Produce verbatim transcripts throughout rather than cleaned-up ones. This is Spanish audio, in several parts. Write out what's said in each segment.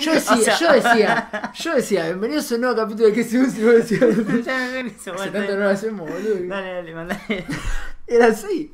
Yo decía, o sea, yo decía, yo decía, bienvenidos a un nuevo capítulo de Queso y Dulce. Ya me hizo, hace tanto no lo hacemos, boludo. Dale, dale, mandale. Era así.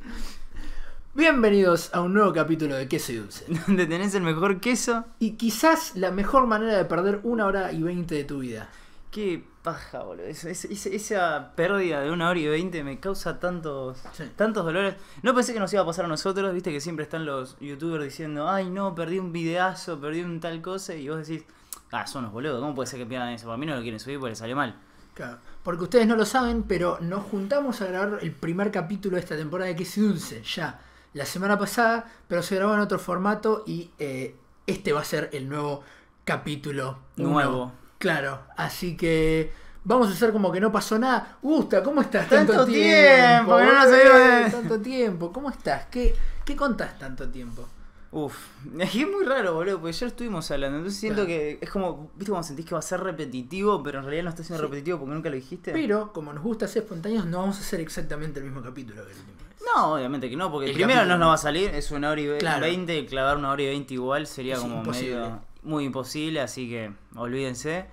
Bienvenidos a un nuevo capítulo de Queso y Dulce, donde tenés el mejor queso y quizás la mejor manera de perder una hora y veinte de tu vida. Qué paja, boludo. Es, es, es, esa pérdida de una hora y veinte me causa tantos, sí. tantos dolores. No pensé que nos iba a pasar a nosotros. Viste que siempre están los youtubers diciendo, ay no, perdí un videazo, perdí un tal cosa. Y vos decís, ah, son los boludos, ¿cómo puede ser que pierdan eso? Para mí no lo quieren subir porque les salió mal. Claro, porque ustedes no lo saben, pero nos juntamos a grabar el primer capítulo de esta temporada de Queso y Dulce ya la semana pasada, pero se grabó en otro formato y eh, este va a ser el nuevo capítulo nuevo. Uno. Claro, así que vamos a hacer como que no pasó nada. Gusta, ¿cómo estás? Tanto, tanto tiempo. tiempo no nos de... Tanto tiempo, ¿cómo estás? ¿Qué, qué contás tanto tiempo? Uf, es muy raro, boludo, porque ayer estuvimos hablando. Entonces siento claro. que es como, ¿viste cómo sentís que va a ser repetitivo? Pero en realidad no está siendo sí. repetitivo porque nunca lo dijiste. Pero como nos gusta ser espontáneos, no vamos a hacer exactamente el mismo capítulo que el último. No, obviamente que no, porque el primero no nos va a salir, es una hora y veinte, claro. clavar una hora y veinte igual sería es como imposible. medio muy imposible, así que olvídense.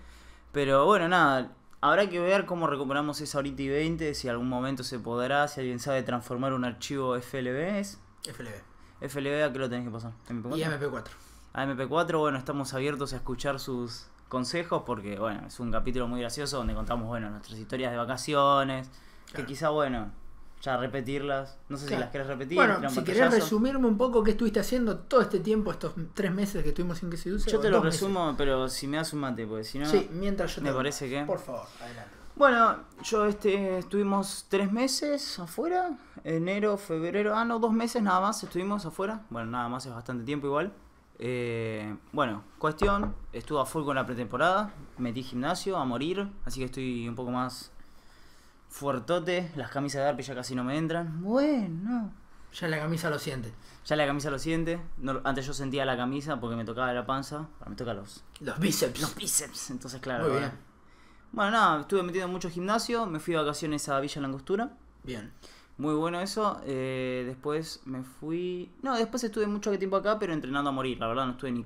Pero bueno, nada, habrá que ver cómo recuperamos esa horita y veinte, si algún momento se podrá, si alguien sabe transformar un archivo F L V, ¿es? F L V. F L V, ¿a qué lo tenés que pasar? ¿M P cuatro? Y M P cuatro. A M P cuatro, bueno, estamos abiertos a escuchar sus consejos porque, bueno, es un capítulo muy gracioso donde contamos, bueno, nuestras historias de vacaciones, claro. que quizá, bueno... Ya repetirlas, no sé claro. si las querés repetir. Bueno, si querés resumirme un poco qué estuviste haciendo todo este tiempo, estos tres meses que estuvimos sin que se dulce. Yo te lo resumo, meses. pero si me das un mate, porque si no... Sí, mientras yo me te... parece que... Por favor, adelante. Bueno, yo este estuvimos tres meses afuera, enero, febrero, ah no, dos meses nada más estuvimos afuera. Bueno, nada más es bastante tiempo igual. Eh, bueno, cuestión, estuve a full con la pretemporada, metí gimnasio a morir, así que estoy un poco más... fuertote, las camisas de Arpe ya casi no me entran. Bueno. Ya la camisa lo siente. Ya la camisa lo siente. No, antes yo sentía la camisa porque me tocaba la panza. Ahora me toca los... Los bíceps. Los bíceps. Entonces, claro. Muy bien. Bueno, nada, estuve metido en mucho gimnasio. Me fui de vacaciones a Villa Langostura. Bien. Muy bueno eso. Eh, después me fui... No, después estuve mucho tiempo acá, pero entrenando a morir. La verdad no estuve ni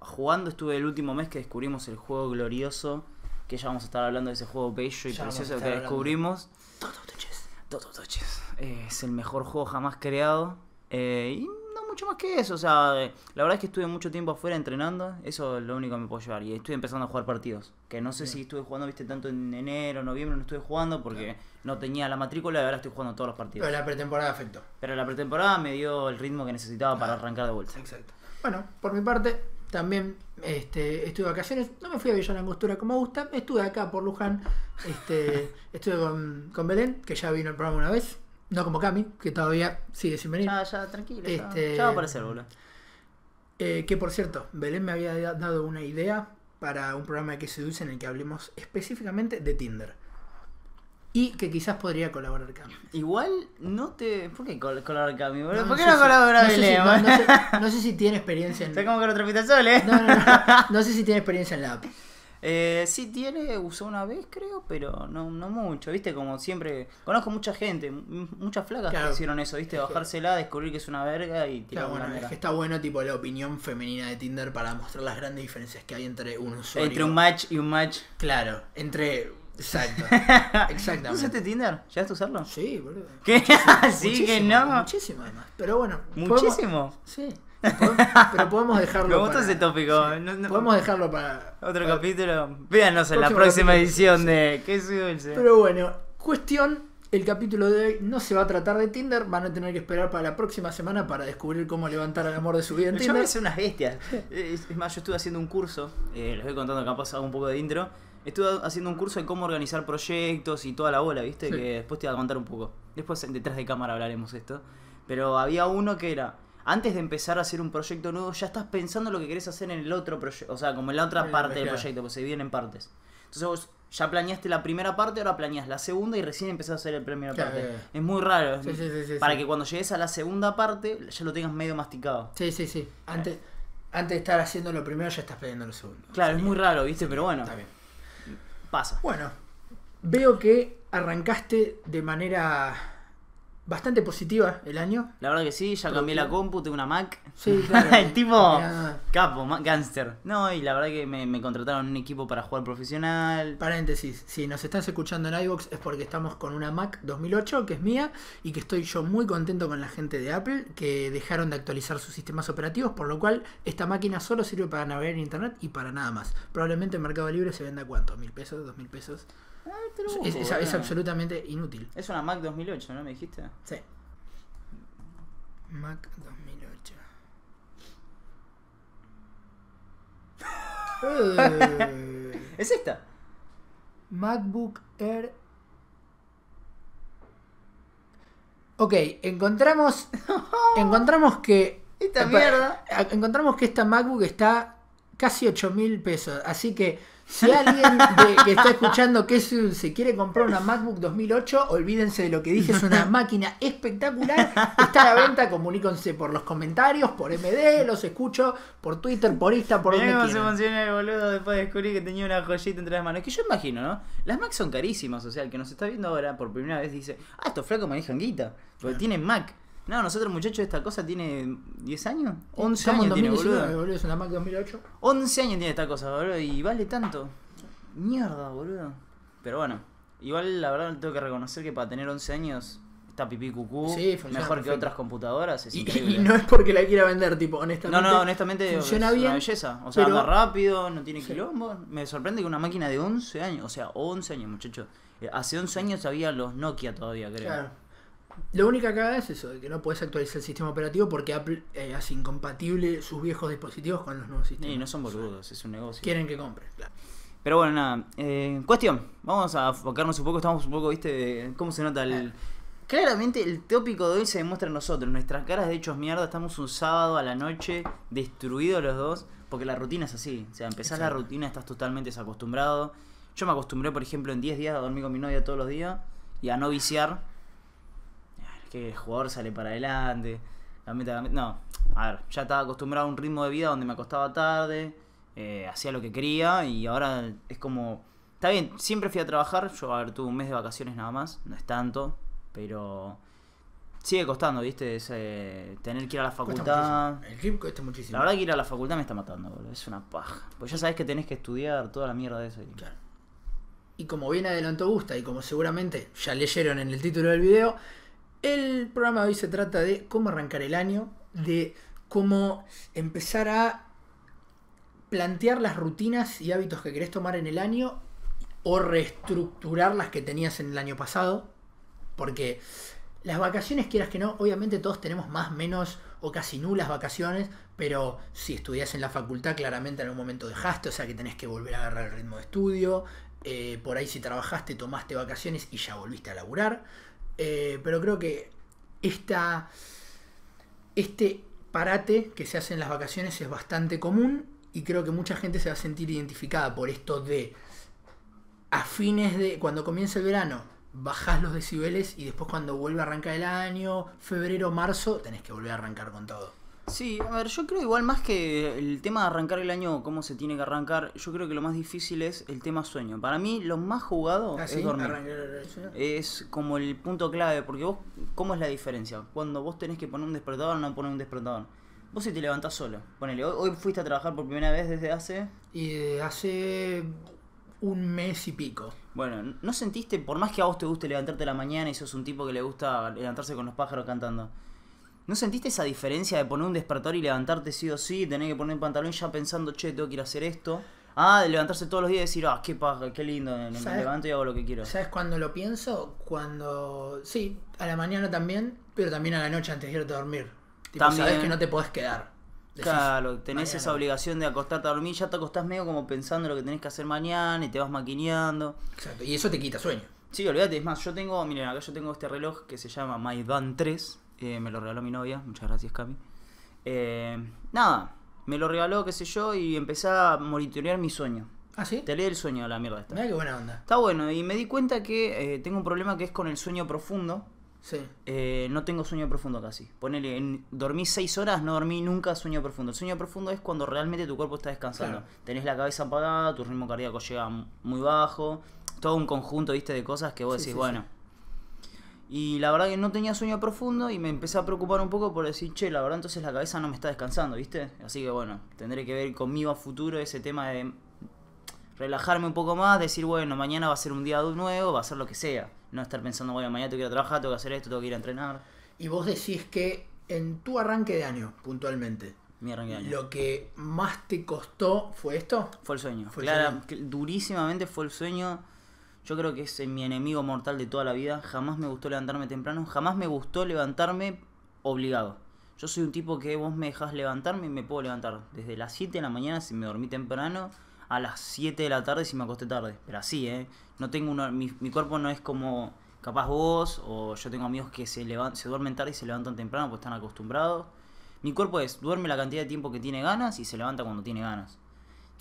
jugando. Estuve el último mes que descubrimos el juego glorioso... que ya vamos a estar hablando de ese juego bello y ya precioso que hablando. descubrimos. Auto Chess. Auto Chess. Eh, es el mejor juego jamás creado. Eh, y no mucho más que eso. O sea, eh, la verdad es que estuve mucho tiempo afuera entrenando. Eso es lo único que me puedo llevar. Y estoy empezando a jugar partidos. Que no sé sí. si estuve jugando, viste, tanto en enero, noviembre, no estuve jugando porque claro. no tenía la matrícula y ahora estoy jugando todos los partidos. Pero la pretemporada afectó. Pero la pretemporada me dio el ritmo que necesitaba ah, para arrancar de vuelta. Exacto. Bueno, por mi parte... También este, estuve de vacaciones, no me fui a Villa Langostura como Gusta, estuve acá por Luján, este, estuve con, con Belén, que ya vino al programa una vez, no como Cami, que todavía sigue sin venir. Ya, ya, tranquilo, este, ya, ya va a aparecer, boludo. Eh, que por cierto, Belén me había dado una idea para un programa de Queso y Dulce en el que hablemos específicamente de Tinder. Y que quizás podría colaborar Cami. Igual no te... ¿Por qué col colaborar Cami? No, ¿Por qué no, no colabora no Belén? Si, no, no, sé, no sé si tiene experiencia en... Está como que lo trapita sol, ¿eh? No, no, no, no. No sé si tiene experiencia en la app. Eh, sí tiene, usó una vez creo, pero no, no mucho. Viste, como siempre... Conozco mucha gente, muchas flacas claro. que hicieron eso, viste. Bajársela, descubrir que es una verga y tirar claro, una bueno, verga. Es que está bueno tipo la opinión femenina de Tinder para mostrar las grandes diferencias que hay entre un usuario. Entre un match y un match. Claro, entre... Exacto, exactamente. ¿Usaste Tinder? ¿Llegaste a usarlo? Sí, boludo. ¿Qué? Sí, que no. Muchísimo, además. Pero bueno. ¿Muchísimo? Podemos, sí. Podemos, pero podemos dejarlo. Me gusta para, ese tópico. Sí. No, no, podemos dejarlo para. Otro para, capítulo. Véanos en la próxima capítulo, edición sí. de Queso y Dulce. Pero bueno, cuestión: el capítulo de hoy no se va a tratar de Tinder. Van a tener que esperar para la próxima semana para descubrir cómo levantar el amor de su vida en Tinder. Yo me hice unas bestias. Es más, yo estuve haciendo un curso. Eh, les voy contando que ha pasado un poco de intro. Estuve haciendo un curso de cómo organizar proyectos y toda la bola, ¿viste? Sí. Que después te voy a contar un poco. Después detrás de cámara hablaremos esto. Pero había uno que era, antes de empezar a hacer un proyecto nuevo, ya estás pensando lo que querés hacer en el otro proyecto. O sea, como en la otra parte del proyecto, porque se dividen en partes. Entonces vos ya planeaste la primera parte, ahora planeas la segunda y recién empezás a hacer el primera claro, parte. Claro. Es muy raro. Sí, sí, sí, sí, para sí. que cuando llegues a la segunda parte, ya lo tengas medio masticado. Sí, sí, sí. Antes, antes de estar haciendo lo primero, ya estás planeando lo segundo. Claro, sí, es muy raro, ¿viste? Sí, pero bueno. Está bien. Pasa. Bueno, veo que arrancaste de manera bastante positiva el año. La verdad que sí, ya cambié la compu, tengo una Mac. Sí, claro. El tipo era... capo, gánster. No, y la verdad que me, me contrataron un equipo para jugar profesional. Paréntesis, si nos estás escuchando en iVoox es porque estamos con una Mac dos mil ocho, que es mía, y que estoy yo muy contento con la gente de Apple, que dejaron de actualizar sus sistemas operativos, por lo cual esta máquina solo sirve para navegar en internet y para nada más. Probablemente en Mercado Libre se venda ¿cuánto? ¿Mil pesos? ¿Dos mil pesos? Ah, te lo busco, es, es, es absolutamente inútil. Es una Mac dos mil ocho, ¿no me dijiste? Sí. Mac dos mil ocho. eh. ¿Es esta? MacBook Air. Ok, encontramos encontramos que esta mierda. Encontramos que esta MacBook está casi ocho mil pesos, así que si alguien de, que está escuchando que se quiere comprar una MacBook dos mil ocho, olvídense de lo que dije, es una máquina espectacular, está a la venta, comuníquense por los comentarios, por M D, los escucho, por Twitter, por Insta, por donde quieran. Se emociona el boludo después de descubrir que tenía una joyita entre las manos. Es que yo imagino, ¿no? Las Macs son carísimas, o sea, el que nos está viendo ahora por primera vez dice, ah, estos flacos manejan guita, porque ah. tienen Mac. No, nosotros muchachos, esta cosa tiene diez años, once años tiene, boludo. Es una Mac dos mil ocho. once años tiene esta cosa, boludo, y vale tanto. Mierda, boludo. Pero bueno, igual la verdad tengo que reconocer que para tener once años está pipí cucú, sí, funciona, mejor perfecto. Que otras computadoras. Es y, y no es porque la quiera vender, tipo, honestamente. No, no, honestamente funciona bien, es una belleza. O sea, pero... va rápido, no tiene sí. quilombo. Me sorprende que una máquina de once años, o sea, once años, muchachos. Hace once años había los Nokia todavía, creo. Claro. La única cagada es eso, de que no podés actualizar el sistema operativo porque Apple eh, hace incompatible sus viejos dispositivos con los nuevos sistemas. Y no son boludos, es un negocio. Quieren que compres, claro. Pero bueno, nada. Eh, cuestión, vamos a enfocarnos un poco, estamos un poco, viste, de cómo se nota el... Claramente el tópico de hoy se demuestra en nosotros, nuestras caras de hechos mierda, estamos un sábado a la noche, destruidos los dos, porque la rutina es así, o sea, empezás la rutina, estás totalmente desacostumbrado. Yo me acostumbré, por ejemplo, en diez días a dormir con mi novia todos los días y a no viciar. Que el jugador sale para adelante, la meta, la meta. No, a ver, ya estaba acostumbrado a un ritmo de vida donde me acostaba tarde, eh, hacía lo que quería y ahora es como... Está bien, siempre fui a trabajar, yo a ver, tuve un mes de vacaciones nada más, no es tanto, pero sigue costando, viste, es, eh, tener que ir a la facultad. Cuesta muchísimo. El clip cuesta muchísimo. La verdad que ir a la facultad me está matando, boludo, es una paja, pues ya sabés que tenés que estudiar toda la mierda de eso. Claro. Y como bien adelantó Gusta y como seguramente ya leyeron en el título del video, el programa de hoy se trata de cómo arrancar el año, de cómo empezar a plantear las rutinas y hábitos que querés tomar en el año o reestructurar las que tenías en el año pasado, porque las vacaciones, quieras que no, obviamente todos tenemos más, menos o casi nulas vacaciones, pero si estudias en la facultad claramente en algún momento dejaste, o sea que tenés que volver a agarrar el ritmo de estudio, eh, por ahí si trabajaste tomaste vacaciones y ya volviste a laburar. Eh, pero creo que esta, este parate que se hace en las vacaciones es bastante común y creo que mucha gente se va a sentir identificada por esto de a fines de, cuando comienza el verano, bajás los decibeles y después cuando vuelve a arrancar el año, febrero, marzo, tenés que volver a arrancar con todo. Sí, a ver, yo creo igual más que el tema de arrancar el año, cómo se tiene que arrancar, yo creo que lo más difícil es el tema sueño. Para mí lo más jugado ¿Ah, es sí? dormir. Arrancar, es como el punto clave, porque vos, ¿cómo es la diferencia? Cuando vos tenés que poner un despertador o no poner un despertador. Vos si te levantás solo, ponele, hoy, hoy fuiste a trabajar por primera vez desde hace... Y eh, hace un mes y pico. Bueno, ¿no sentiste, por más que a vos te guste levantarte a la mañana y sos un tipo que le gusta levantarse con los pájaros cantando? ¿No sentiste esa diferencia de poner un despertador y levantarte sí o sí? Tener que poner un pantalón ya pensando, che, tengo que ir a hacer esto. Ah, de levantarse todos los días y decir, ah, qué paja, qué lindo, me levanto y hago lo que quiero. ¿Sabes cuándo lo pienso? Cuando, sí, a la mañana también, pero también a la noche antes de irte a dormir. Tipo, sabes que no te podés quedar. Decís, claro, tenés mañana. Esa obligación de acostarte a dormir, ya te acostás medio como pensando lo que tenés que hacer mañana y te vas maquineando. Exacto, y eso te quita sueño. Sí, olvídate, es más, yo tengo, miren, acá yo tengo este reloj que se llama Mi Band tres. Eh, me lo regaló mi novia, muchas gracias Cami. Eh, nada, me lo regaló, qué sé yo, y empecé a monitorear mi sueño. ¿Ah, sí? Te leí el sueño a la mierda esta. Mirá qué buena onda. Está bueno, y me di cuenta que eh, tengo un problema que es con el sueño profundo. Sí. Eh, no tengo sueño profundo casi. Ponele, en, dormí seis horas, no dormí nunca sueño profundo. El sueño profundo es cuando realmente tu cuerpo está descansando. Claro. Tenés la cabeza apagada, tu ritmo cardíaco llega muy bajo, todo un conjunto, viste, de cosas que vos sí, decís, sí, bueno... Sí. Y la verdad que no tenía sueño profundo y me empecé a preocupar un poco por decir, che, la verdad entonces la cabeza no me está descansando, ¿viste? Así que bueno, tendré que ver conmigo a futuro ese tema de relajarme un poco más, decir, bueno, mañana va a ser un día nuevo, va a ser lo que sea. No estar pensando, bueno, mañana tengo que ir a trabajar, tengo que hacer esto, tengo que ir a entrenar. Y vos decís que en tu arranque de año, puntualmente, mi arranque de año, ¿lo que más te costó fue esto? Fue el sueño. ¿Fue claro, el sueño? Durísimamente fue el sueño. Yo creo que es mi enemigo mortal de toda la vida. Jamás me gustó levantarme temprano. Jamás me gustó levantarme obligado. Yo soy un tipo que vos me dejás levantarme y me puedo levantar. Desde las siete de la mañana si me dormí temprano, a las siete de la tarde si me acosté tarde. Pero así, ¿eh? No tengo una, mi, mi cuerpo no es como capaz vos o yo tengo amigos que se, levant, se duermen tarde y se levantan temprano porque están acostumbrados. Mi cuerpo es, duerme la cantidad de tiempo que tiene ganas y se levanta cuando tiene ganas.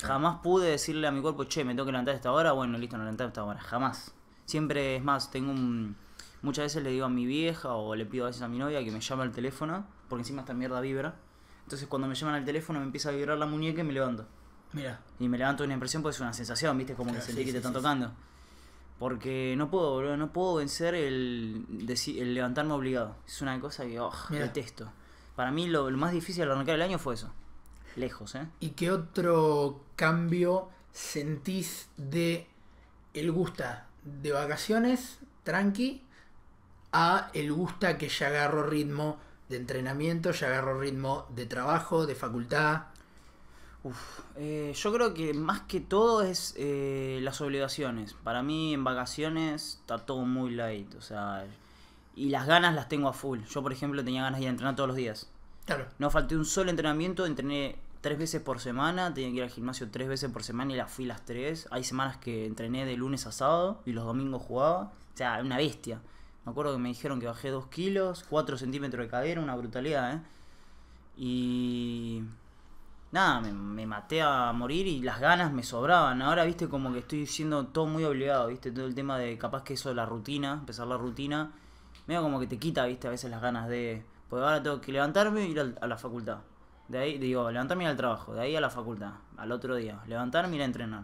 Jamás pude decirle a mi cuerpo, che, me tengo que levantar a esta hora, bueno, listo, no levantar a esta hora, jamás. Siempre, es más, tengo un... Muchas veces le digo a mi vieja o le pido a veces a mi novia que me llame al teléfono, porque encima esta mierda vibra. Entonces cuando me llaman al teléfono me empieza a vibrar la muñeca y me levanto. Mira. Y me levanto de una impresión porque es una sensación, viste, como claro, que sentí sí, que te sí, están sí, tocando. Porque no puedo, bro, no puedo vencer el, el levantarme obligado. Es una cosa que, oh, detesto. Para mí lo, lo más difícil al arrancar el año fue eso. Lejos, ¿eh? ¿Y qué otro cambio sentís de el Gusta de vacaciones, tranqui, a el Gusta que ya agarró ritmo de entrenamiento, ya agarró ritmo de trabajo, de facultad? Uf, eh, yo creo que más que todo es eh, las obligaciones. Para mí en vacaciones está todo muy light, o sea, y las ganas las tengo a full. Yo, por ejemplo, tenía ganas de ir a entrenar todos los días. Claro. No falté un solo entrenamiento, entrené tres veces por semana, tenía que ir al gimnasio tres veces por semana y la fui las tres. Hay semanas que entrené de lunes a sábado y los domingos jugaba. O sea, una bestia. Me acuerdo que me dijeron que bajé dos kilos, cuatro centímetros de cadera, una brutalidad, ¿eh? Y... nada, me, me maté a morir y las ganas me sobraban. Ahora, viste, como que estoy siendo todo muy obligado, viste, todo el tema de capaz que eso de la rutina, empezar la rutina, medio como que te quita, viste, a veces las ganas de... Pues ahora tengo que levantarme e ir a la facultad. De ahí, digo, levantarme y ir al trabajo. De ahí a la facultad. Al otro día. Levantarme y ir a entrenar.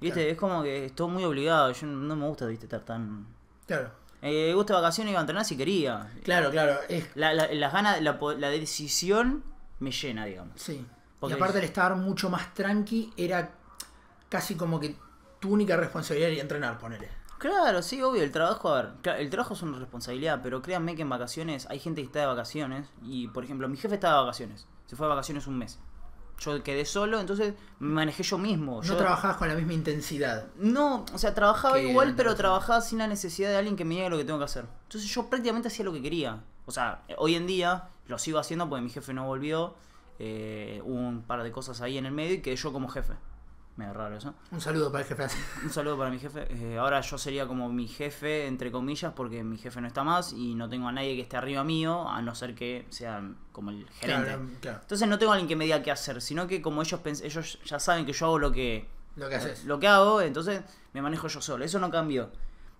¿Viste? Claro. Es como que estoy muy obligado. Yo no me gusta, ¿viste? Estar tan... Claro. Eh, me gusta vacaciones, iba a entrenar si quería. Claro, claro. Es... La, la, las ganas, la, la decisión me llena, digamos. Sí. Porque y aparte el estar mucho más tranqui era casi como que tu única responsabilidad era entrenar, ponele. Claro, sí, obvio, el trabajo, a ver, el trabajo es una responsabilidad, pero créanme que en vacaciones hay gente que está de vacaciones y, por ejemplo, mi jefe estaba de vacaciones, se fue de vacaciones un mes. Yo quedé solo, entonces me manejé yo mismo. ¿No yo... trabajabas con la misma intensidad? No, o sea, trabajaba igual, pero trabajaba sin la necesidad de alguien que me diga lo que tengo que hacer. Entonces yo prácticamente hacía lo que quería. O sea, hoy en día lo sigo haciendo porque mi jefe no volvió, eh, hubo un par de cosas ahí en el medio y quedé yo como jefe. Me da raro eso. Un saludo para el jefe. Un saludo para mi jefe. Eh, ahora yo sería como mi jefe, entre comillas, porque mi jefe no está más y no tengo a nadie que esté arriba mío, a no ser que sea como el gerente. Claro, claro. Entonces no tengo a alguien que me diga qué hacer, sino que como ellos ellos ya saben que yo hago lo que, lo que, haces. Lo que hago, entonces me manejo yo solo. Eso no cambió.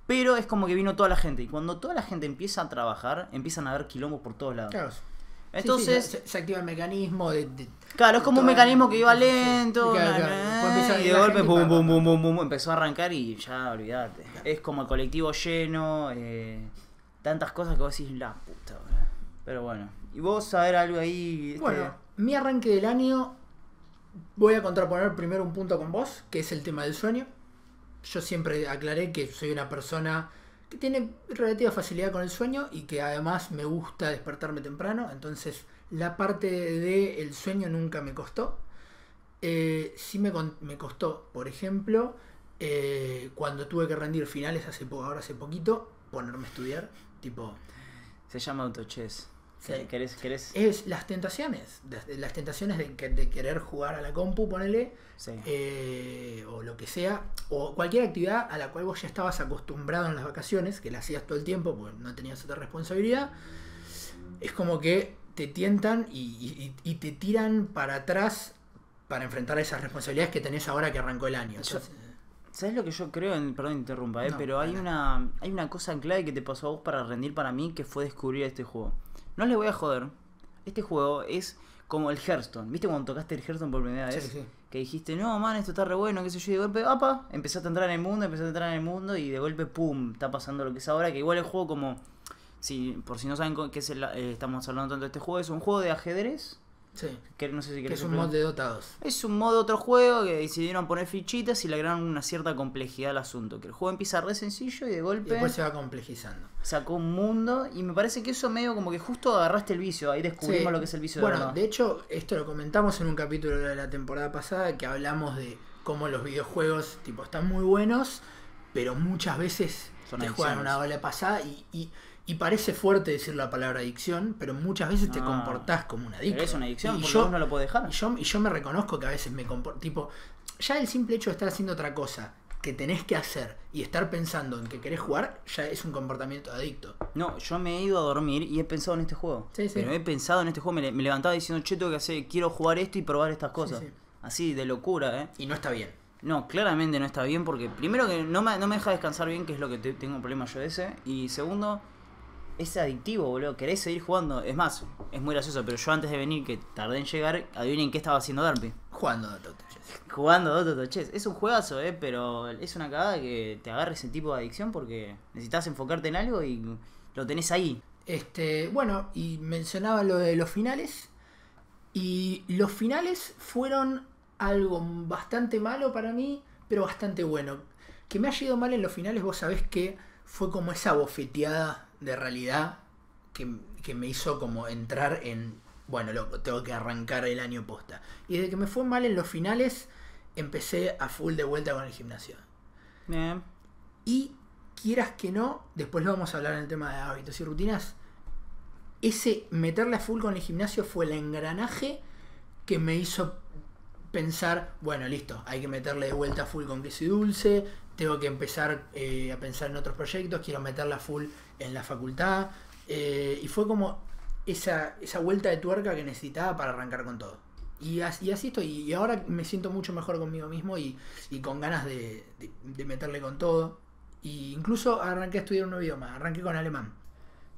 Pero es como que vino toda la gente. Y cuando toda la gente empieza a trabajar, empiezan a haber quilombos por todos lados. Claro. Entonces sí, sí, se, se activa el mecanismo de, de claro, es como un mecanismo que iba lento, sí, claro, claro. Y de golpe pum, pum, pum, pum, pum, empezó a arrancar y ya olvidate. Claro. Es como el colectivo lleno, eh, tantas cosas que vos decís, la puta, ¿verdad? Pero bueno, y vos a ver algo ahí. Este... Bueno, mi arranque del año, voy a contraponer primero un punto con vos, que es el tema del sueño. Yo siempre aclaré que soy una persona que tiene relativa facilidad con el sueño y que además me gusta despertarme temprano, entonces la parte del sueño nunca me costó. Eh, sí me, me costó, por ejemplo, eh, cuando tuve que rendir finales hace po ahora hace poquito, ponerme a estudiar, tipo... Se llama Auto Chess. Sí. ¿Querés, querés? Es las tentaciones, de, las tentaciones de, de querer jugar a la compu, ponele, sí. eh, o lo que sea, o cualquier actividad a la cual vos ya estabas acostumbrado en las vacaciones, que la hacías todo el tiempo, porque no tenías otra responsabilidad, es como que te tientan y, y, y te tiran para atrás para enfrentar esas responsabilidades que tenés ahora que arrancó el año. Entonces, yo, ¿sabés lo que yo creo? En, perdón, interrumpa, ¿eh? No, pero hay una, hay una cosa clave que te pasó a vos para rendir para mí, que fue descubrir este juego. No les voy a joder, este juego es como el Hearthstone. ¿Viste cuando tocaste el Hearthstone por primera vez? Sí, sí. Que dijiste, no, man, esto está re bueno, qué sé yo, y de golpe, apa, empezaste a entrar en el mundo, empezaste a entrar en el mundo, y de golpe, pum, está pasando lo que es ahora, que igual el juego como... si, por si no saben qué es el, eh, estamos hablando tanto de este juego, es un juego de ajedrez. Sí. Que, no sé si que es un explicar. mod de Dota dos. Es un mod de otro juego que decidieron poner fichitas y le agregaron una cierta complejidad al asunto. Que el juego empieza re sencillo y de golpe. Y después se va complejizando. Sacó un mundo y me parece que eso medio como que justo agarraste el vicio. Ahí descubrimos sí. lo que es el vicio bueno, de Bueno, de hecho, esto lo comentamos en un capítulo de la temporada pasada que hablamos de cómo los videojuegos tipo están muy buenos, pero muchas veces Son te adicciones. juegan una ola pasada y. y Y parece fuerte decir la palabra adicción, pero muchas veces no, te comportás como un adicto. Pero es una adicción, y porque yo, vos no lo podés dejar. Y yo, y yo me reconozco que a veces me comporto... Tipo, ya el simple hecho de estar haciendo otra cosa que tenés que hacer y estar pensando en que querés jugar, ya es un comportamiento adicto. No, yo me he ido a dormir y he pensado en este juego. Sí, sí. Pero he pensado en este juego, me, me levantaba diciendo, che, tengo que hacer, quiero jugar esto y probar estas cosas. Sí, sí. Así, de locura, ¿eh? Y no está bien. No, claramente no está bien porque, primero, que no me, no me deja descansar bien, que es lo que te, tengo un problema yo de ese. Y segundo... Es adictivo, boludo. Querés seguir jugando. Es más, es muy gracioso, pero yo antes de venir, que tardé en llegar, adivinen qué estaba haciendo Darby. Jugando Auto Chess. Jugando Auto Chess. Es un juegazo, eh, pero es una cagada que te agarre ese tipo de adicción porque necesitas enfocarte en algo y lo tenés ahí. Este, bueno, y mencionaba lo de los finales. Y los finales fueron algo bastante malo para mí, pero bastante bueno. Que me ha ido mal en los finales, vos sabés que fue como esa bofeteada de realidad que, que me hizo como entrar en, bueno, loco, tengo que arrancar el año posta. Y desde que me fue mal en los finales, empecé a full de vuelta con el gimnasio. Bien. Y quieras que no, después lo vamos a hablar en el tema de hábitos y rutinas, ese meterle a full con el gimnasio fue el engranaje que me hizo pensar, bueno, listo, hay que meterle de vuelta full con Queso y Dulce, tengo que empezar eh, a pensar en otros proyectos, quiero meterla full en la facultad. Eh, y fue como esa, esa vuelta de tuerca que necesitaba para arrancar con todo. Y así, y así estoy. Y ahora me siento mucho mejor conmigo mismo y, y con ganas de, de, de meterle con todo. Y incluso arranqué a estudiar un nuevo idioma, arranqué con alemán.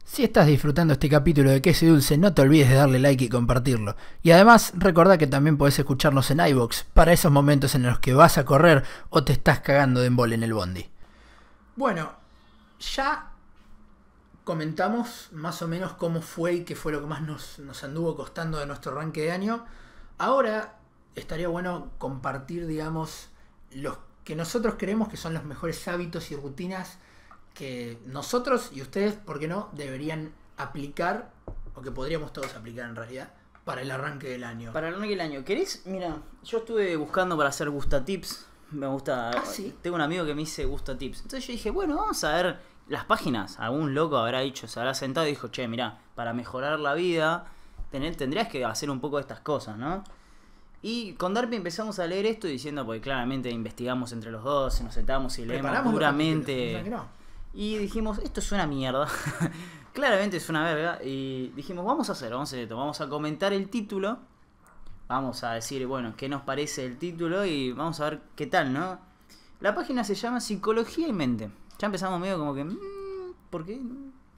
Si estás disfrutando este capítulo de Queso y Dulce, no te olvides de darle like y compartirlo. Y además, recordá que también podés escucharnos en iVoox para esos momentos en los que vas a correr o te estás cagando de embole en el bondi. Bueno, ya comentamos más o menos cómo fue y qué fue lo que más nos, nos anduvo costando de nuestro arranque de año. Ahora estaría bueno compartir, digamos, los que nosotros creemos que son los mejores hábitos y rutinas que nosotros y ustedes, ¿por qué no?, deberían aplicar, o que podríamos todos aplicar en realidad, para el arranque del año. Para el arranque del año. ¿Querés? Mira, yo estuve buscando para hacer Gusta Tips. Me gusta... ¿Ah, sí? Tengo un amigo que me dice Gusta Tips. Entonces yo dije, bueno, vamos a ver las páginas. Algún loco habrá dicho, se habrá sentado y dijo, che, mirá, para mejorar la vida tener, tendrías que hacer un poco de estas cosas, ¿no? Y con Darby empezamos a leer esto diciendo, porque claramente investigamos entre los dos, nos sentamos y leemos puramente... Y dijimos, esto es una mierda. Claramente es una verga. Y dijimos, vamos a hacer, vamos a hacer esto. Vamos a comentar el título. Vamos a decir, bueno, qué nos parece el título. Y vamos a ver qué tal, ¿no? La página se llama Psicología y Mente. Ya empezamos medio como que... Mmm, ¿por qué?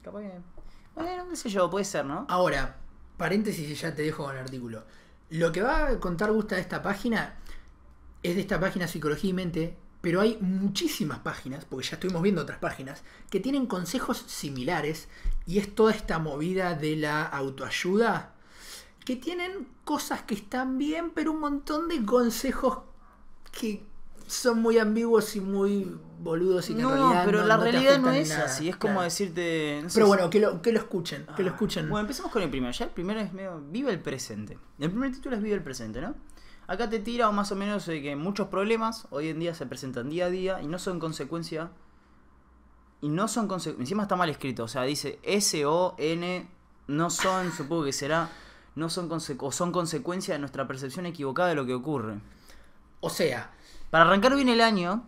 Capaz que... Bueno, qué sé yo, puede ser, ¿no? Ahora, paréntesis y ya te dejo con el artículo. Lo que va a contar Gusta de esta página es de esta página Psicología y Mente... Pero hay muchísimas páginas, porque ya estuvimos viendo otras páginas, que tienen consejos similares y es toda esta movida de la autoayuda, que tienen cosas que están bien, pero un montón de consejos que son muy ambiguos y muy boludos y que no, en realidad pero no, la no realidad no es nada, así, es como claro. decirte... No sé pero bueno, si... que, lo, que lo escuchen, ah, que lo escuchen. Bueno, empecemos con el primero, ya el primero es medio Vive el Presente. El primer título es Vive el Presente, ¿no? Acá te tira más o menos de que muchos problemas hoy en día se presentan día a día y no son consecuencia. Y no son consecuencia. Encima está mal escrito, o sea, dice S O N, no son, supongo que será, no son o son consecuencia de nuestra percepción equivocada de lo que ocurre. O sea, para arrancar bien el año,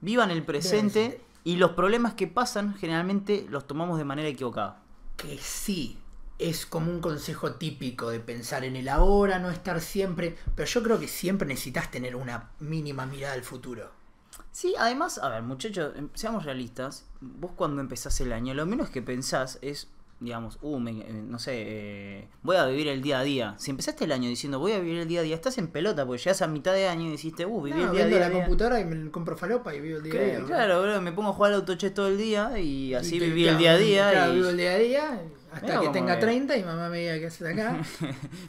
vivan el presente y los problemas que pasan generalmente los tomamos de manera equivocada. Que sí. Es como un consejo típico de pensar en el ahora, no estar siempre... Pero yo creo que siempre necesitas tener una mínima mirada al futuro. Sí, además, a ver muchachos, seamos realistas. Vos cuando empezás el año, lo menos que pensás es... digamos, uh, me, no sé, eh, voy a vivir el día a día. Si empezaste el año diciendo voy a vivir el día a día, estás en pelota, porque llegas a mitad de año y dijiste, uh, viví no, el día a día. La día. computadora y me compro falopa y vivo el día a día. Claro, bro, me pongo a jugar al Auto Chess todo el día y así y te, viví claro, el día a día. Claro, y... vivo el día a día hasta Mirá que tenga me... treinta y mamá me diga qué haces acá.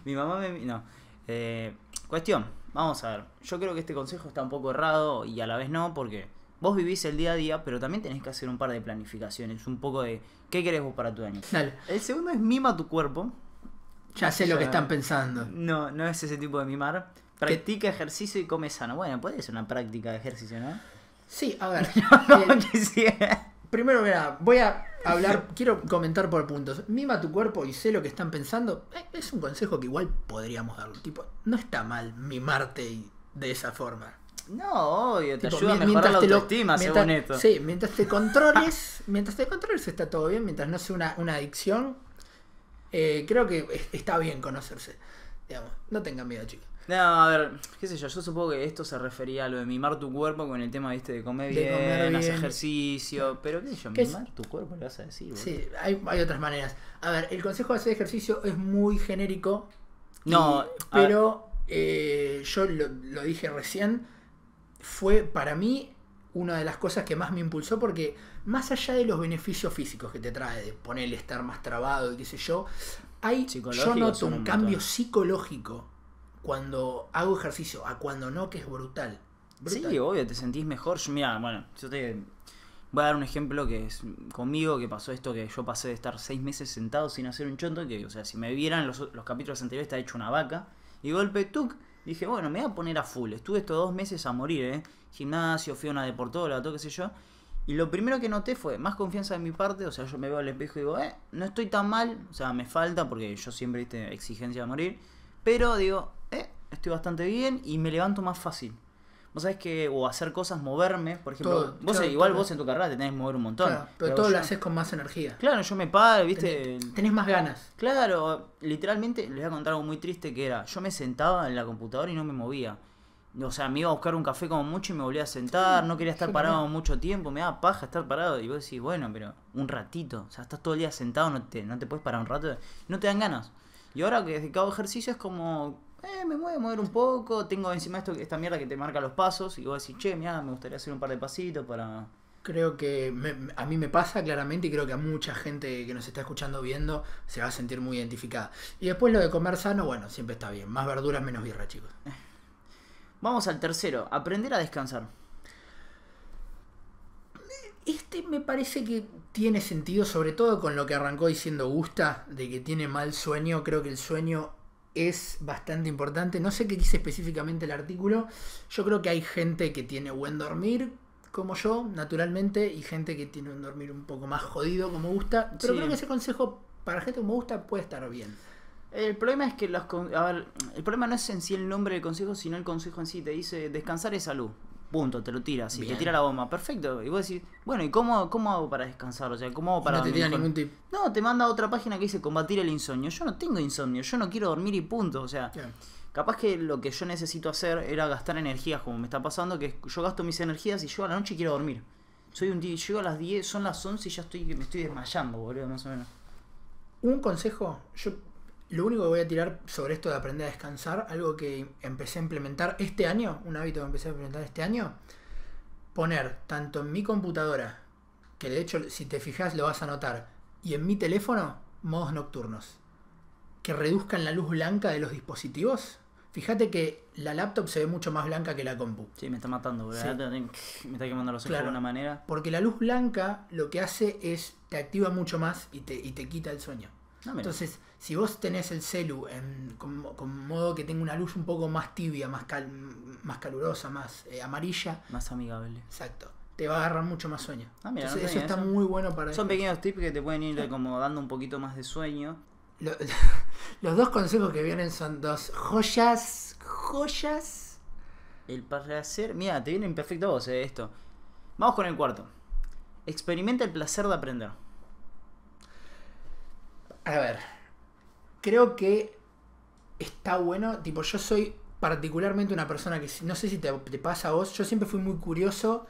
Mi mamá me... no. Eh, cuestión, vamos a ver. Yo creo que este consejo está un poco errado y a la vez no, porque... vos vivís el día a día, pero también tenés que hacer un par de planificaciones, un poco de qué querés vos para tu año. Dale. El segundo es mima tu cuerpo. Ya sé ya, lo que están pensando. No, no es ese tipo de mimar. Practica ¿Qué? ejercicio y come sano. Bueno, puede ser una práctica de ejercicio, ¿no? Sí, a ver. No, eh, sí. Primero que nada, voy a hablar, quiero comentar por puntos. Mima tu cuerpo y sé lo que están pensando. Eh, es un consejo que igual podríamos darlo. Tipo, no está mal mimarte y de esa forma. No, obvio, te tipo, ayuda a mejorar la autoestima, mientras, según esto. Sí, mientras te controles, mientras te controles está todo bien, mientras no sea una, una adicción, eh, creo que está bien conocerse. Digamos, no tengan miedo, chicos. No, a ver, qué sé yo, yo supongo que esto se refería a lo de mimar tu cuerpo con el tema, viste, de comer bien, de comer hacer bien. ejercicio, pero qué sé yo, ¿Qué mimar es? tu cuerpo, le vas a decir. Boludo. Sí, hay, hay otras maneras. A ver, el consejo de hacer ejercicio es muy genérico. No, y, pero eh, yo lo, lo dije recién. Fue para mí una de las cosas que más me impulsó, porque más allá de los beneficios físicos que te trae de ponerle estar más trabado y qué sé yo, hay, yo noto un cambio psicológico cuando hago ejercicio a cuando no, que es brutal. brutal. Sí, obvio, te sentís mejor. Mira, bueno, yo te voy a dar un ejemplo que es conmigo, que pasó esto, que yo pasé de estar seis meses sentado sin hacer un chonto, que, o sea, si me vieran los, los capítulos anteriores, está hecho una vaca, y golpe, tuc, dije, bueno, me voy a poner a full. Estuve estos dos meses a morir, ¿eh? Gimnasio, fui a una deportóloga, todo qué sé yo. Y lo primero que noté fue más confianza de mi parte. O sea, yo me veo al espejo y digo, eh, no estoy tan mal. O sea, me falta porque yo siempre hice exigencia de morir. Pero digo, eh, estoy bastante bien y me levanto más fácil. Vos sabés que, o hacer cosas, moverme, por ejemplo. Todo, vos claro, igual todo. vos en tu carrera te tenés que mover un montón. Claro, pero, pero todo yo, lo haces con más energía. Claro, yo me paro, ¿viste? Tenés, tenés más ganas. Claro, literalmente, les voy a contar algo muy triste que era, yo me sentaba en la computadora y no me movía. O sea, me iba a buscar un café como mucho y me volvía a sentar, no quería estar parado mucho tiempo, me daba paja estar parado. Y vos decís, bueno, pero un ratito, o sea, estás todo el día sentado, no te, no te puedes parar un rato, no te dan ganas. Y ahora que desde que hago ejercicio es como... Eh, me voy a mover un poco, tengo encima esto, esta mierda que te marca los pasos y vos decís, che, mirá, me gustaría hacer un par de pasitos para... Creo que me, a mí me pasa claramente y creo que a mucha gente que nos está escuchando viendo se va a sentir muy identificada. Y después lo de comer sano, bueno, siempre está bien, más verduras, menos birra, chicos. Vamos al tercero, aprender a descansar. Este me parece que tiene sentido, sobre todo con lo que arrancó diciendo Gusta, de que tiene mal sueño. Creo que el sueño... es bastante importante. No sé qué dice específicamente el artículo. Yo creo que hay gente que tiene buen dormir, como yo, naturalmente, y gente que tiene un dormir un poco más jodido, como Gusta. Pero sí, creo que ese consejo para gente como Gusta puede estar bien. El problema es que los... A ver, el problema no es en sí el nombre del consejo, sino el consejo en sí. Te dice, descansar es salud. Punto, te lo tira. Si te tira la bomba, perfecto. Y vos decís, bueno, ¿y cómo, cómo hago para descansar? O sea, ¿cómo hago para... No te tira ningún tip. No, te manda otra página que dice combatir el insomnio. Yo no tengo insomnio, yo no quiero dormir y punto. O sea, yeah. capaz que lo que yo necesito hacer era gastar energías, como me está pasando, que yo gasto mis energías y yo a la noche quiero dormir. Soy un día, llego a las diez, son las once y ya estoy, me estoy desmayando, boludo, más o menos. Un consejo, yo lo único que voy a tirar sobre esto de aprender a descansar, algo que empecé a implementar este año, un hábito que empecé a implementar este año, poner tanto en mi computadora, que de hecho si te fijas lo vas a notar, y en mi teléfono, modos nocturnos, que reduzcan la luz blanca de los dispositivos. Fíjate que la laptop se ve mucho más blanca que la compu. Sí, me está matando, sí. Me está quemando los ojos claro, de alguna manera. Porque la luz blanca lo que hace es, te activa mucho más y te, y te quita el sueño. Entonces, si vos tenés el celu en, con, con modo que tenga una luz un poco más tibia, más, cal, más calurosa, más eh, amarilla. Más amigable. Exacto. Te va a agarrar mucho más sueño. Ah, mira, Entonces, no eso está eso. muy bueno para... Son pequeños tips que te pueden ir sí. como dando un poquito más de sueño. Lo, lo, los dos consejos que vienen son dos joyas, joyas. El placer... Mira, te vienen perfecto a vos eh, esto. Vamos con el cuarto. Experimenta el placer de aprender. A ver, creo que está bueno, tipo yo soy particularmente una persona que, no sé si te, te pasa a vos, yo siempre fui muy curioso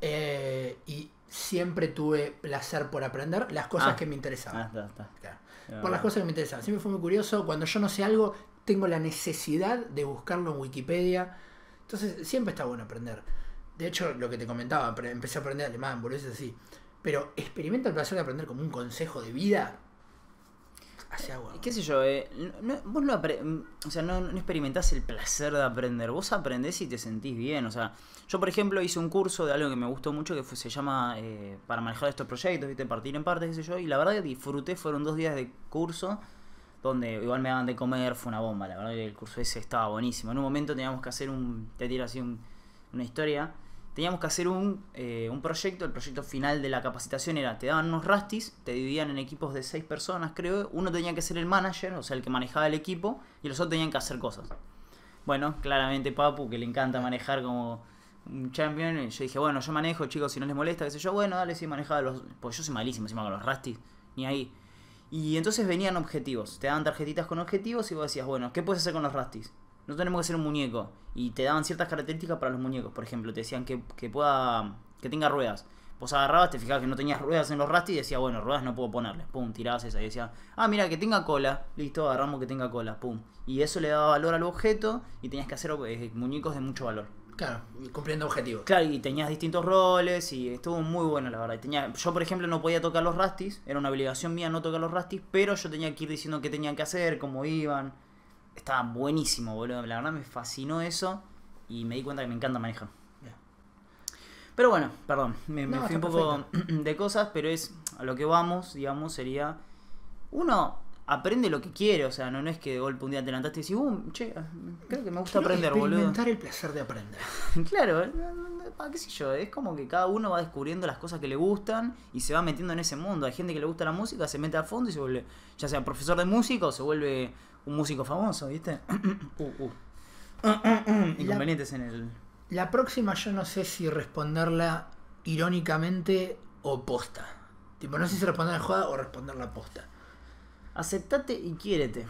eh, y siempre tuve placer por aprender las cosas ah, que me interesaban. Ah, está, está. Claro. Ah, por las cosas que me interesaban. Siempre fui muy curioso. Cuando yo no sé algo, tengo la necesidad de buscarlo en Wikipedia. Entonces, siempre está bueno aprender. De hecho, lo que te comentaba, empecé a aprender alemán, boludeces así. Pero experimenta el placer de aprender como un consejo de vida. Hacia agua. ¿Qué sé yo? Eh, no, vos no, o sea, no, no experimentás el placer de aprender. Vos aprendés y te sentís bien. O sea, yo, por ejemplo, hice un curso de algo que me gustó mucho que fue, se llama eh, para manejar estos proyectos, ¿viste? Partir en partes, qué sé yo. Y la verdad que disfruté. Fueron dos días de curso donde igual me daban de comer. Fue una bomba. La verdad que el curso ese estaba buenísimo. En un momento teníamos que hacer un... Te tiro así un, una historia... Teníamos que hacer un, eh, un proyecto. El proyecto final de la capacitación era, te daban unos rastis, te dividían en equipos de seis personas, creo. Uno tenía que ser el manager, o sea, el que manejaba el equipo, y los otros tenían que hacer cosas. Bueno, claramente Papu, que le encanta manejar como un champion, yo dije, bueno, yo manejo, chicos, si no les molesta, qué sé yo, bueno, dale, sí, manejaba los... Pues yo soy malísimo encima con los rastis, ni ahí. Y entonces venían objetivos, te daban tarjetitas con objetivos y vos decías, bueno, ¿qué puedes hacer con los rastis? No tenemos que hacer un muñeco. Y te daban ciertas características para los muñecos. Por ejemplo, te decían que, que pueda que tenga ruedas. Vos agarrabas, te fijabas que no tenías ruedas en los rastis y decías, bueno, ruedas no puedo ponerle. Pum, tirabas esa y decías, ah, mira, que tenga cola. Listo, agarramos que tenga cola. Pum. Y eso le daba valor al objeto y tenías que hacer eh, muñecos de mucho valor. Claro, cumpliendo objetivos. Claro, y tenías distintos roles y estuvo muy bueno, la verdad. Tenía, yo, por ejemplo, no podía tocar los rastis. Era una obligación mía no tocar los rastis, pero yo tenía que ir diciendo qué tenían que hacer, cómo iban. Estaba buenísimo, boludo. La verdad me fascinó eso y me di cuenta que me encanta manejar. Yeah. Pero bueno, perdón, me, no, me fui un poco perfecto. de cosas, pero es a lo que vamos, digamos, sería... Uno aprende lo que quiere, o sea, no, no es que de golpe un día te levantaste y decís, uh, che, creo que me gusta Quiero aprender, boludo. Experimentar el placer de aprender. Claro, qué sé yo, es como que cada uno va descubriendo las cosas que le gustan y se va metiendo en ese mundo. Hay gente que le gusta la música, se mete a fondo y se vuelve, ya sea profesor de música o se vuelve... un músico famoso, ¿viste? Uh, uh. Inconvenientes la, en el... La próxima yo no sé si responderla irónicamente o posta. Tipo, no sé si responderla joda o responderla posta. Aceptate y quiérete.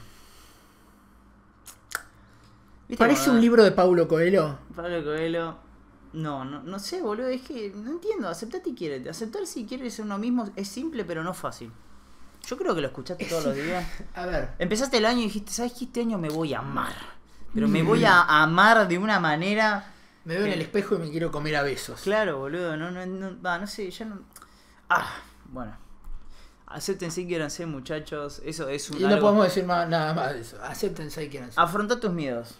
¿Viste? Parece un libro de Paulo Coelho. Paulo Coelho... No, no, no sé, boludo. Es que no entiendo. Aceptate y quiérete. Aceptar si quieres ser uno mismo es simple pero no fácil. Yo creo que lo escuchaste todos los días. A ver. Empezaste el año y dijiste, ¿sabes qué? Este año me voy a amar. Pero me voy a amar de una manera... Me veo que... en el espejo y me quiero comer a besos. Claro, boludo. No, no, no, ah, no sé, ya no... Ah, bueno. Acéptense y quieranse, muchachos. Eso es un... Y no algo... podemos decir más, nada más de eso. Acéptense y quieranse. Afronta tus miedos.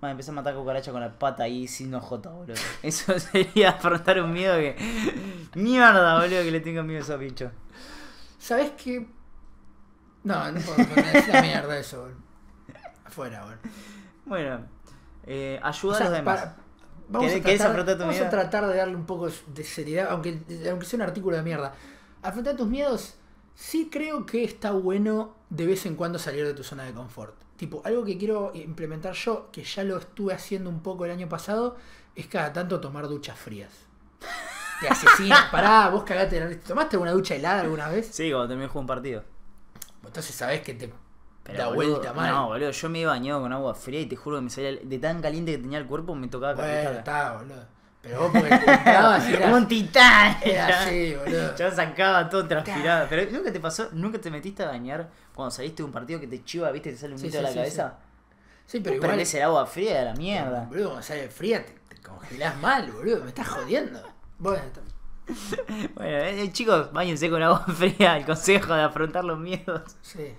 Bueno, empezá a matar cucaracha con la pata ahí sin ojota, boludo. Eso sería afrontar un miedo que... Mierda, boludo, que le tengo miedo a esos bichos. ¿Sabés qué? No, no puedo poner la mierda eso, bol. Afuera, bol. Bueno, eh, ayuda o sea, a los demás. Para, vamos a tratar, tu vamos a tratar de darle un poco de seriedad, aunque, aunque sea un artículo de mierda. Afrontar tus miedos, sí creo que está bueno de vez en cuando salir de tu zona de confort. Tipo, algo que quiero implementar yo, que ya lo estuve haciendo un poco el año pasado, es cada tanto tomar duchas frías. Te asesinas, pará, vos cagate la... ¿Tomaste alguna ducha helada alguna vez? Sí, cuando terminé de jugar un partido. Entonces sabés que te Pero, da boludo, vuelta mal. No, boludo, yo me iba bañado con agua fría y te juro que me salía... De tan caliente que tenía el cuerpo me tocaba... Bueno, está, boludo. Pero vos porque te entrabas y eras... ¡Un titán! Era así, boludo. Yo sacaba todo transpirado. Pero ¿nunca te pasó? ¿Nunca te metiste a bañar cuando saliste de un partido que te chiva, viste, te sale un mito sí, sí, de la sí, cabeza? Sí, sí pero igual... Prendés el agua fría de la mierda. Boludo, cuando sale fría te, te congelás mal, boludo. Me estás jodiendo. Bueno, bueno eh, chicos, báñense con agua fría. El consejo de afrontar los miedos. Sí.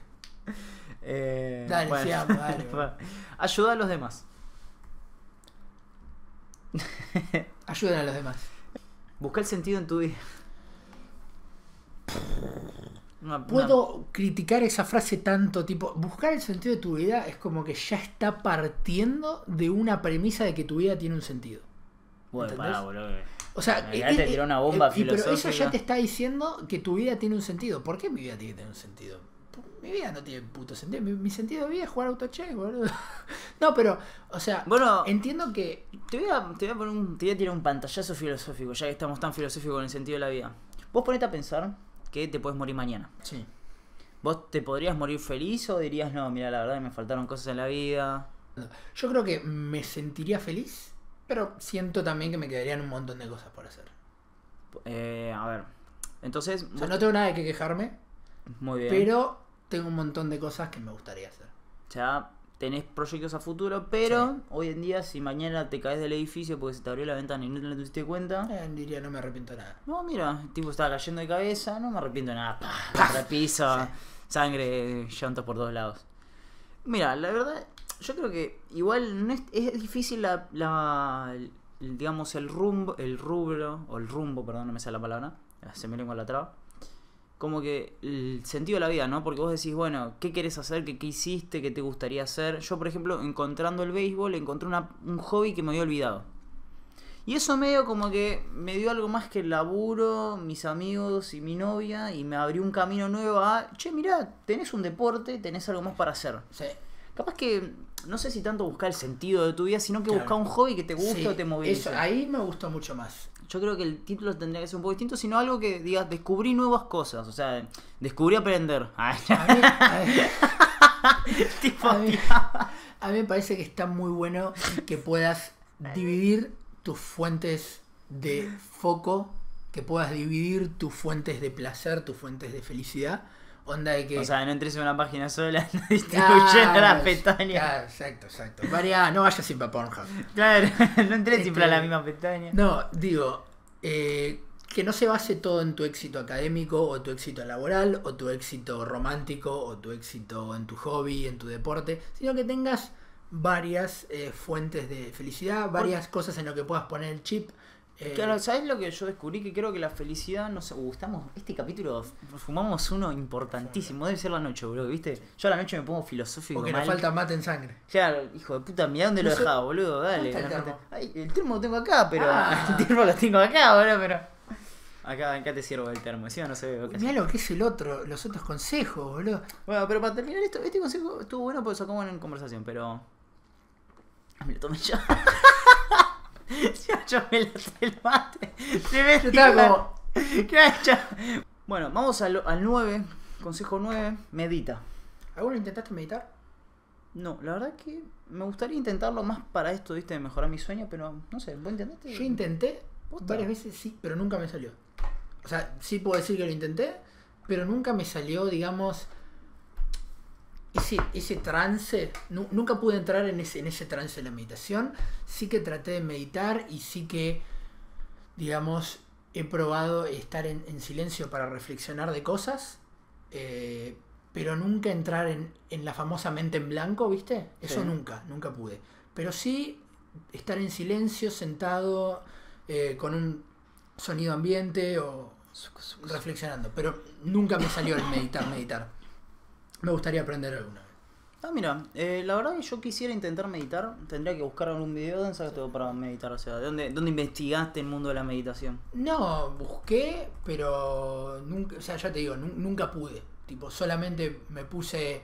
Eh, dale, bueno. Fiamos, dale. Bueno. Ayuda a los demás. Ayuda a los demás. Busca el sentido en tu vida. Una, Puedo una... criticar esa frase tanto, tipo, buscar el sentido de tu vida es como que ya está partiendo de una premisa de que tu vida tiene un sentido. Bueno, pará, boludo. O sea, eh, te tiró una bomba eh, filosófica. Pero eso ya te está diciendo que tu vida tiene un sentido. ¿Por qué mi vida tiene que tener un sentido? Mi vida no tiene puto sentido. Mi, mi sentido de vida es jugar Auto Chess, boludo. No, pero, o sea, bueno, entiendo que... Te voy, a, te, voy a poner un, te voy a tirar un pantallazo filosófico, ya que estamos tan filosóficos en el sentido de la vida. Vos ponete a pensar que te podés morir mañana. Sí. ¿Vos te podrías morir feliz o dirías, no, mira, la verdad me faltaron cosas en la vida? Yo creo que me sentiría feliz Pero siento también que me quedarían un montón de cosas por hacer. Eh, a ver. Entonces. O sea, no tengo nada de qué quejarme. Muy bien. Pero tengo un montón de cosas que me gustaría hacer. O sea, tenés proyectos a futuro, pero sí. Hoy en día, si mañana te caes del edificio porque se te abrió la ventana y no te diste cuenta, eh, diría, no me arrepiento de nada. No, mira, el tipo estaba cayendo de cabeza, no me arrepiento de nada. Pah, piso, sí. Sangre, llantos por todos lados. Mira, la verdad, yo creo que igual no es, es difícil la, la el, digamos el rumbo, el rubro, o el rumbo, perdón, no me sale la palabra, se me lengua la traba. Como que el sentido de la vida, ¿no? Porque vos decís, bueno, ¿qué querés hacer? ¿Qué, qué hiciste? ¿Qué te gustaría hacer? Yo, por ejemplo, encontrando el béisbol, encontré una, un hobby que me había olvidado. Y eso medio como que me dio algo más que el laburo, mis amigos y mi novia, y me abrió un camino nuevo a, che, mirá, tenés un deporte, tenés algo más para hacer. Sí. Capaz que, no sé si tanto buscar el sentido de tu vida, sino que claro, buscar un hobby que te guste, sí, o te movilice. Eso, ahí me gustó mucho más. Yo creo que el título tendría que ser un poco distinto, sino algo que digas, descubrí nuevas cosas, o sea, descubrí aprender. Ay. A mí, a mí, tipo, a mí, a mí me parece que está muy bueno que puedas dividir tus fuentes de foco, que puedas dividir tus fuentes de placer, tus fuentes de felicidad. Onda de que... O sea, no entres en una página sola, no distribuyendo las pestañas. Claro, exacto, exacto. Varia, no vayas siempre a Pornhub. Claro, no entres este, siempre a la misma pestaña. No, digo, eh, que no se base todo en tu éxito académico, o tu éxito laboral, o tu éxito romántico, o tu éxito en tu hobby, en tu deporte, sino que tengas varias eh, fuentes de felicidad, varias cosas en lo que puedas poner el chip. Claro, ¿sabes lo que yo descubrí? Que creo que la felicidad nos gustamos. Este capítulo fumamos uno importantísimo. Debe ser la noche, boludo, ¿viste? Yo a la noche me pongo filosófico. Porque nos falta mate en sangre. Claro, hijo de puta, mirá dónde no lo dejaba, boludo. Dale. El termo? Ay, el termo lo tengo acá, pero. Ah. El termo lo tengo acá, boludo, pero. Acá, acá te sirvo el termo. Encima no se ve. Mirá lo que es el otro, los otros consejos, boludo. Bueno, pero para terminar esto, este consejo estuvo bueno porque sacamos en conversación, pero. Me lo tomé yo. Yo, yo me la el mate. Yo estaba como... Bueno, vamos al, al nueve. Consejo nueve. Medita. ¿Alguno intentaste meditar? No, la verdad que me gustaría intentarlo más para esto, viste, de mejorar mi sueño, pero no sé, ¿vos intentaste? Yo intenté varias veces, sí, pero nunca me salió. O sea, sí puedo decir que lo intenté, pero nunca me salió, digamos, Ese, ese trance, nu nunca pude entrar en ese, en ese trance de la meditación. Sí que traté de meditar y sí que, digamos, he probado estar en, en silencio para reflexionar de cosas, eh, pero nunca entrar en, en la famosa mente en blanco, ¿viste? Eso sí. nunca, nunca pude. Pero sí estar en silencio, sentado, eh, con un sonido ambiente o reflexionando, pero nunca me salió el meditar, meditar. Me gustaría aprender alguna vez. Ah, mira, eh, la verdad que yo quisiera intentar meditar. Tendría que buscar algún video de ensayo, sí, para meditar. O sea, ¿de dónde, dónde investigaste el mundo de la meditación? No, busqué, pero nunca, o sea, ya te digo, nu nunca pude. Tipo, solamente me puse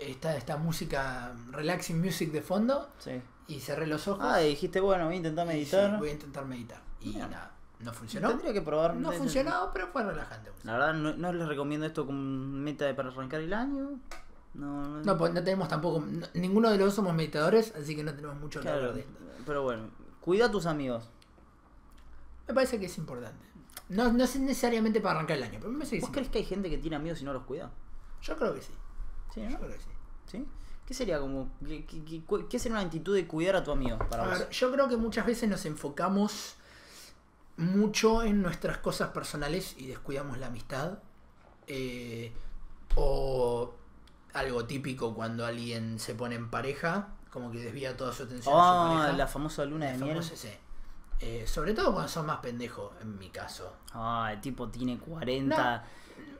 esta, esta música, relaxing music de fondo, sí, y cerré los ojos. Ah, y dijiste, bueno, voy a intentar meditar. Sí, voy a intentar meditar. Y mira, nada. ¿No funcionó? Tendría que probar. No funcionó, pero fue relajante. La verdad, no, no les recomiendo esto como meta de para arrancar el año. No, no, no, pues no tenemos tampoco... No, ninguno de los dos somos meditadores, así que no tenemos mucho que hablar de esto. Pero bueno, cuida a tus amigos. Me parece que es importante. No, no es necesariamente para arrancar el año, pero me parece que ¿Vos crees que hay gente que tiene amigos y no los cuida? Yo creo que sí. ¿Sí, no? Yo creo que sí. ¿Sí? ¿Qué sería como... ¿Qué, qué, qué sería una actitud de cuidar a tu amigo para vos? A ver, yo creo que muchas veces nos enfocamos... mucho en nuestras cosas personales y descuidamos la amistad, eh, o algo típico cuando alguien se pone en pareja, como que desvía toda su atención oh, a su pareja. La famosa luna la de famosa, miel, sí. eh, sobre todo cuando son más pendejos, en mi caso. Ah, oh, el tipo tiene cuarenta,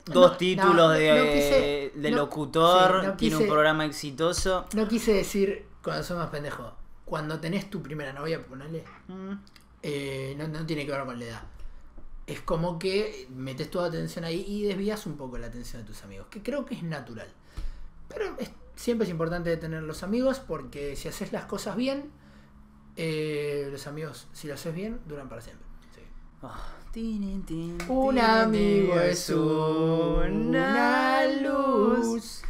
no, dos no, títulos no, de, no quise, de no, locutor, sí, no quise, tiene un programa exitoso. No quise decir cuando son más pendejos, cuando tenés tu primera novia, ponele. Mm. Eh, no, no tiene que ver con la edad. Es como que metes toda atención ahí y desvías un poco la atención de tus amigos, que creo que es natural. Pero es, siempre es importante tener los amigos, porque si haces las cosas bien, eh, los amigos, si lo haces bien, duran para siempre. Sí. Oh. Tín, tín, un amigo es una luz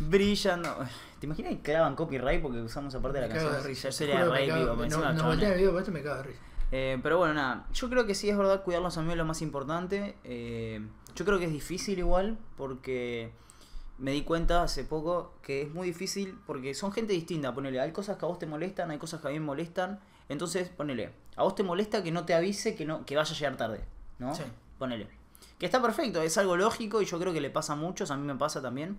brillando. ¿Te imaginas que clavan copyright porque usamos aparte de la canción? Risa. Yo sería re vivo. No, no volteé el video, esto me cago de risa. Eh, pero bueno, nada, yo creo que sí es verdad, cuidar los amigos es lo más importante. eh, Yo creo que es difícil igual, porque me di cuenta hace poco que es muy difícil, porque son gente distinta, ponele, hay cosas que a vos te molestan, hay cosas que a mí me molestan. Entonces, ponele, a vos te molesta que no te avise que no que vaya a llegar tarde, ¿no? Sí. Ponele, que está perfecto, es algo lógico y yo creo que le pasa a muchos, a mí me pasa también.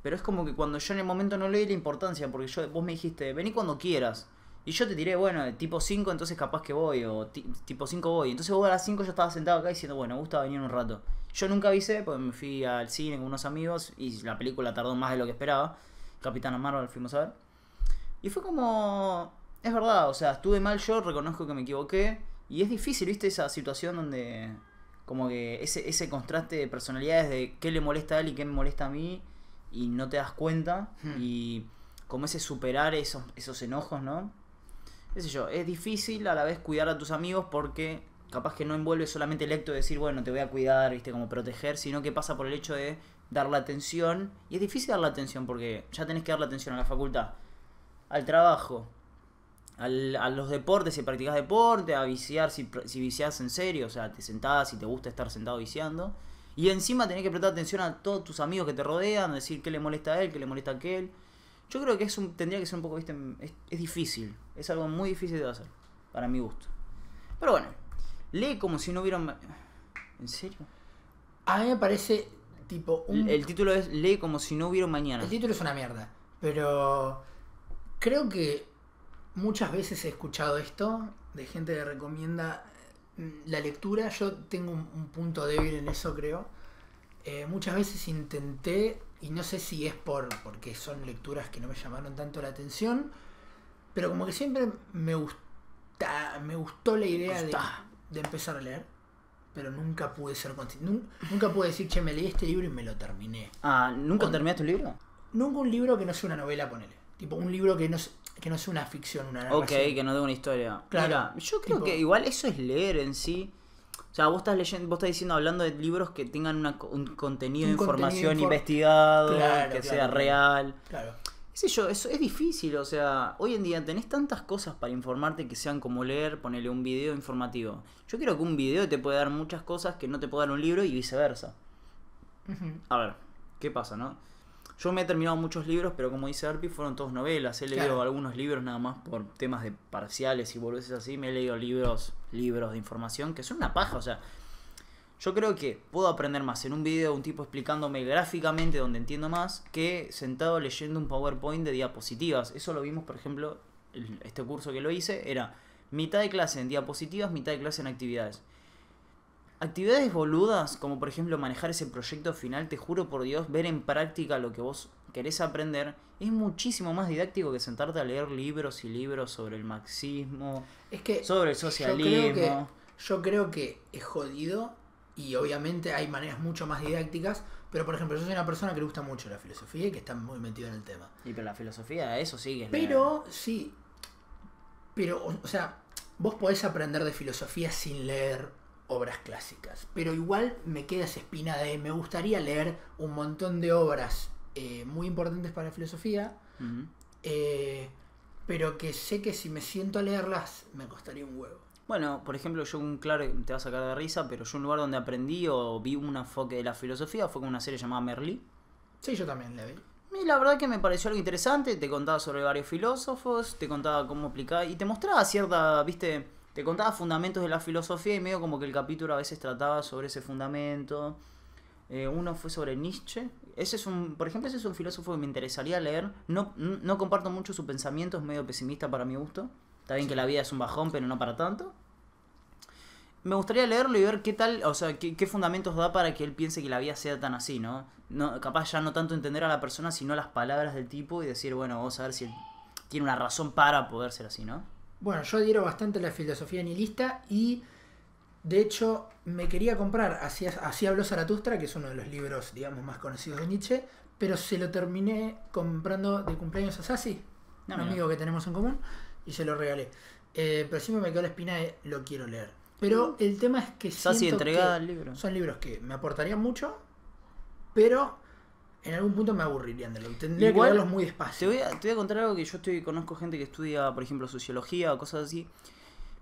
Pero es como que cuando yo en el momento no le di la importancia, porque yo, vos me dijiste, vení cuando quieras, y yo te tiré, bueno, tipo cinco, entonces capaz que voy, o tipo cinco voy. Entonces vos a las cinco yo estaba sentado acá diciendo, bueno, Gusta va a venir un rato. Yo nunca avisé, porque me fui al cine con unos amigos y la película tardó más de lo que esperaba. Capitana Marvel fuimos a ver. Y fue como... es verdad, o sea, estuve mal yo, reconozco que me equivoqué. Y es difícil, ¿viste? Esa situación donde... como que ese, ese contraste de personalidades de qué le molesta a él y qué me molesta a mí. Y no te das cuenta. Hmm. Y como ese superar esos, esos enojos, ¿no? Qué sé yo, es difícil a la vez cuidar a tus amigos porque capaz que no envuelve solamente el acto de decir, bueno, te voy a cuidar, viste, como proteger, sino que pasa por el hecho de darle atención. Y es difícil darle atención porque ya tenés que darle atención a la facultad, al trabajo, al, a los deportes, si practicás deporte, a viciar, si, si viciás en serio, o sea, te sentás y te gusta estar sentado viciando. Y encima tenés que prestar atención a todos tus amigos que te rodean, decir qué le molesta a él, qué le molesta a aquel. Yo creo que es un, tendría que ser un poco, viste, es, es difícil. Es algo muy difícil de hacer, para mi gusto. Pero bueno, lee como si no hubiera... ¿En serio? A mí me parece tipo... Un... El título es Lee como si no hubiera mañana. El título es una mierda, pero creo que muchas veces he escuchado esto de gente que recomienda la lectura. Yo tengo un, un punto débil en eso, creo. Eh, muchas veces intenté... y no sé si es por porque son lecturas que no me llamaron tanto la atención, pero como que siempre me gusta me gustó la idea de, de empezar a leer, pero nunca pude ser consciente, nunca pude decir, che, me leí este libro y me lo terminé. Ah, ¿nunca o, terminaste un libro? Nunca un libro que no sea una novela, ponele. Tipo, un libro que no, que no sea una ficción, una narración. Ok, que no dé una historia. Claro. Mira, yo creo tipo, que igual eso es leer en sí. O sea, vos estás leyendo, vos estás diciendo, hablando de libros que tengan una, un contenido un de información contenido, investigado, claro, que claro, sea real. Claro. Qué sé yo, eso es difícil, o sea, hoy en día tenés tantas cosas para informarte que sean como leer, ponele un video informativo. Yo creo que un video te puede dar muchas cosas que no te puede dar un libro y viceversa. Uh-huh. A ver, ¿qué pasa, no? Yo me he terminado muchos libros, pero como dice Arpi, fueron todos novelas. He leído claro. algunos libros nada más por temas de parciales y boludeces así. Me he leído libros, libros de información que son una paja. O sea, yo creo que puedo aprender más en un video de un tipo explicándome gráficamente donde entiendo más que sentado leyendo un PowerPoint de diapositivas. Eso lo vimos, por ejemplo, el, este curso que lo hice era mitad de clase en diapositivas, mitad de clase en actividades. Actividades boludas, como por ejemplo manejar ese proyecto final, te juro por Dios, ver en práctica lo que vos querés aprender, es muchísimo más didáctico que sentarte a leer libros y libros sobre el marxismo, es que sobre el socialismo. Yo creo, que, yo creo que es jodido y obviamente hay maneras mucho más didácticas, pero por ejemplo yo soy una persona que le gusta mucho la filosofía y que está muy metido en el tema. Y pero la filosofía, eso sí que es... Pero, leer. sí, pero o, o sea, vos podés aprender de filosofía sin leer obras clásicas, pero igual me queda esa espina de me gustaría leer un montón de obras eh, muy importantes para la filosofía, uh-huh. eh, pero que sé que si me siento a leerlas me costaría un huevo. Bueno, por ejemplo, yo un claro, te vas a sacar de risa, pero yo un lugar donde aprendí o vi un enfoque de la filosofía fue con una serie llamada Merlí. Sí, yo también la vi. Y la verdad que me pareció algo interesante, te contaba sobre varios filósofos, te contaba cómo aplicar y te mostraba cierta, viste... Te contaba fundamentos de la filosofía y medio como que el capítulo a veces trataba sobre ese fundamento. Eh, uno fue sobre Nietzsche. Ese es un, por ejemplo, ese es un filósofo que me interesaría leer. No, no comparto mucho su pensamiento, es medio pesimista para mi gusto. Está bien que la vida es un bajón, pero no para tanto. Me gustaría leerlo y ver qué tal, o sea, qué, qué fundamentos da para que él piense que la vida sea tan así, ¿no? No, capaz ya no tanto entender a la persona, sino las palabras del tipo y decir, bueno, vamos a ver si él tiene una razón para poder ser así, ¿no? Bueno, yo adhiero bastante a la filosofía nihilista y de hecho me quería comprar Así, Así habló Zaratustra, que es uno de los libros, digamos, más conocidos de Nietzsche, pero se lo terminé comprando de cumpleaños a Sassi, no, un amigo no. que tenemos en común, y se lo regalé. Eh, pero siempre me quedó la espina de lo quiero leer. Pero el tema es que Sassi entregada al libro. Son libros que me aportarían mucho, pero en algún punto me aburrirían de lo que tendría igual, que verlos muy despacio. Te voy, a, te voy a contar algo que yo estoy conozco gente que estudia, por ejemplo, sociología o cosas así.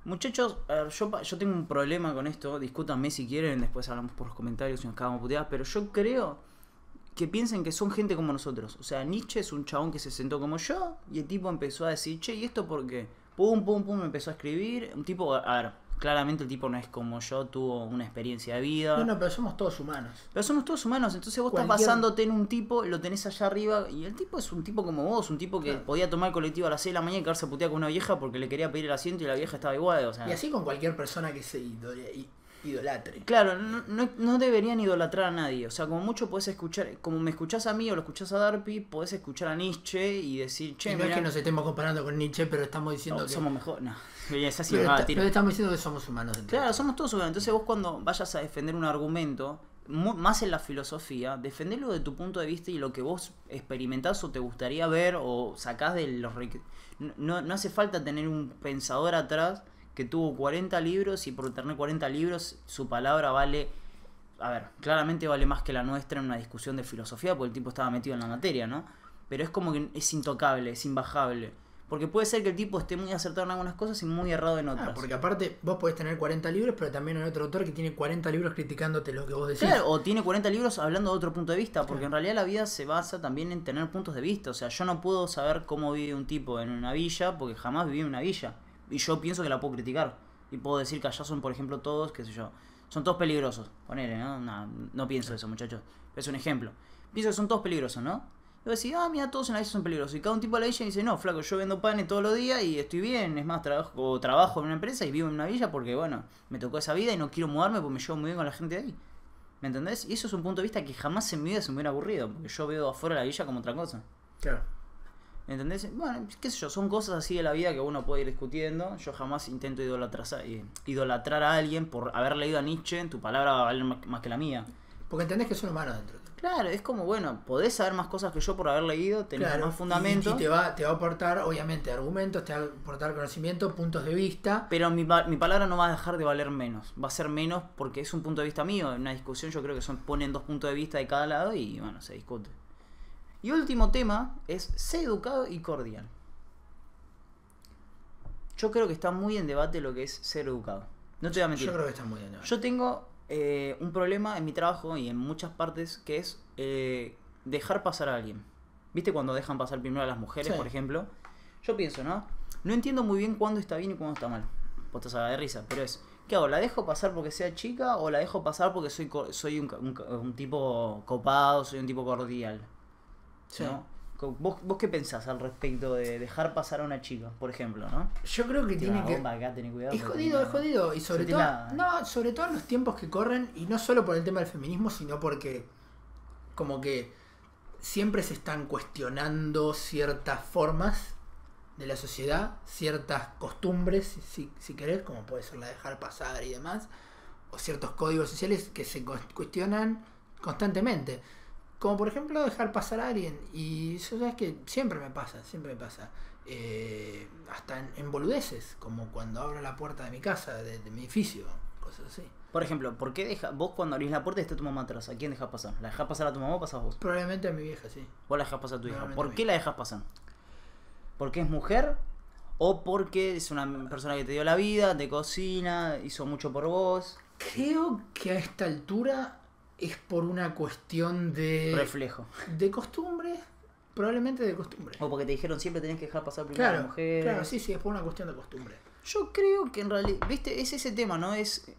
Muchachos, yo, yo tengo un problema con esto. Discútanme si quieren, después hablamos por los comentarios y nos cagamos puteadas. Pero yo creo que piensen que son gente como nosotros. O sea, Nietzsche es un chabón que se sentó como yo y el tipo empezó a decir, che, ¿y esto por qué? Pum, pum, pum, empezó a escribir. Un tipo, a ver, claramente el tipo no es como yo, tuvo una experiencia de vida. No, no, pero somos todos humanos. Pero somos todos humanos, entonces vos Cualquier... estás basándote en un tipo, lo tenés allá arriba, y el tipo es un tipo como vos, un tipo que claro. podía tomar el colectivo a las seis de la mañana y quedarse a putear con una vieja porque le quería pedir el asiento y la vieja estaba igual, o sea... Y así con cualquier persona que se idolatre. Claro, no, no, no deberían idolatrar a nadie, o sea, como mucho podés escuchar, como me escuchás a mí o lo escuchás a Darby, podés escuchar a Nietzsche y decir, che, y no mirá, es que nos estemos comparando con Nietzsche, pero estamos diciendo no, que... somos mejor, no, es así, pero, está, pero estamos diciendo que somos humanos. Claro, somos todos humanos, entonces vos cuando vayas a defender un argumento, más en la filosofía, defenderlo de tu punto de vista y lo que vos experimentás o te gustaría ver o sacás de los... No, no hace falta tener un pensador atrás que tuvo cuarenta libros y por tener cuarenta libros su palabra vale, a ver, claramente vale más que la nuestra en una discusión de filosofía porque el tipo estaba metido en la materia, ¿no? Pero es como que es intocable, es imbajable. Porque puede ser que el tipo esté muy acertado en algunas cosas y muy errado en otras. Ah, porque aparte vos podés tener cuarenta libros, pero también hay otro autor que tiene cuarenta libros criticándote lo que vos decís. Claro, o tiene cuarenta libros hablando de otro punto de vista, porque claro. en realidad la vida se basa también en tener puntos de vista. O sea, yo no puedo saber cómo vive un tipo en una villa, porque jamás viví en una villa. Y yo pienso que la puedo criticar. Y puedo decir que allá son, por ejemplo, todos, qué sé yo, son todos peligrosos. Ponele, ¿no? No, no pienso eso, muchachos. Es un ejemplo. Pienso que son todos peligrosos, ¿no? Y voy a decir, ah, mira, todos en la isla son peligrosos. Y cada un tipo de la isla dice, no, flaco, yo vendo panes todos los días y estoy bien. Es más, trabajo, trabajo en una empresa y vivo en una villa porque, bueno, me tocó esa vida y no quiero mudarme porque me llevo muy bien con la gente de ahí. ¿Me entendés? Y eso es un punto de vista que jamás en mi vida se me hubiera aburrido. Porque yo veo afuera de la villa como otra cosa. Claro. ¿Entendés? Bueno, qué sé yo, son cosas así de la vida que uno puede ir discutiendo. Yo jamás intento idolatrar, idolatrar a alguien por haber leído a Nietzsche. Tu palabra va a valer más que la mía. Porque entendés que son humanos dentro de ti. Claro, es como, bueno, podés saber más cosas que yo por haber leído, tenés claro, más fundamento. Y, y te, va, te va a aportar, obviamente, argumentos, te va a aportar conocimiento, puntos de vista. Pero mi, mi palabra no va a dejar de valer menos. Va a ser menos porque es un punto de vista mío. En una discusión yo creo que son ponen dos puntos de vista de cada lado y, bueno, se discute. Y último tema es sé educado y cordial. Yo creo que está muy en debate lo que es ser educado. No te voy a mentir. Yo creo que está muy en debate. Yo tengo eh, un problema en mi trabajo y en muchas partes que es eh, dejar pasar a alguien. ¿Viste cuando dejan pasar primero a las mujeres, sí. por ejemplo? Yo pienso, ¿no? No entiendo muy bien cuándo está bien y cuándo está mal. Vos te sacás de risa, pero es... ¿Qué hago? ¿La dejo pasar porque sea chica o la dejo pasar porque soy, soy un, un, un tipo copado, soy un tipo cordial? Sí. ¿No? ¿Vos, ¿Vos qué pensás al respecto de dejar pasar a una chica, por ejemplo, ¿no? Yo creo que tiene que... Acá, cuidado, es jodido, es jodido. Y sobre todo, la... no, sobre todo en los tiempos que corren, y no solo por el tema del feminismo, sino porque como que siempre se están cuestionando ciertas formas de la sociedad, ciertas costumbres, si, si querés, como puede ser la dejar pasar y demás, o ciertos códigos sociales que se cuestionan constantemente. Como por ejemplo dejar pasar a alguien. Y eso es que siempre me pasa, siempre me pasa. Eh, hasta en, en boludeces, como cuando abro la puerta de mi casa, de, de mi edificio, cosas así. Por ejemplo, ¿por qué deja, vos cuando abrís la puerta está tu mamá atrás? ¿A quién dejas pasar? ¿La dejas pasar a tu mamá o pasás vos? Probablemente a mi vieja, sí. Vos la dejas pasar a tu hija. ¿Por qué la dejas pasar? ¿Porque es mujer? ¿O porque es una persona que te dio la vida, te cocina, hizo mucho por vos? Creo que a esta altura... es por una cuestión de... reflejo. De costumbre, probablemente de costumbre. O porque te dijeron siempre tenés que dejar pasar primero claro, a la mujer. Claro, sí, sí, es por una cuestión de costumbre. Yo creo que en realidad, viste, es ese tema, ¿no? Es,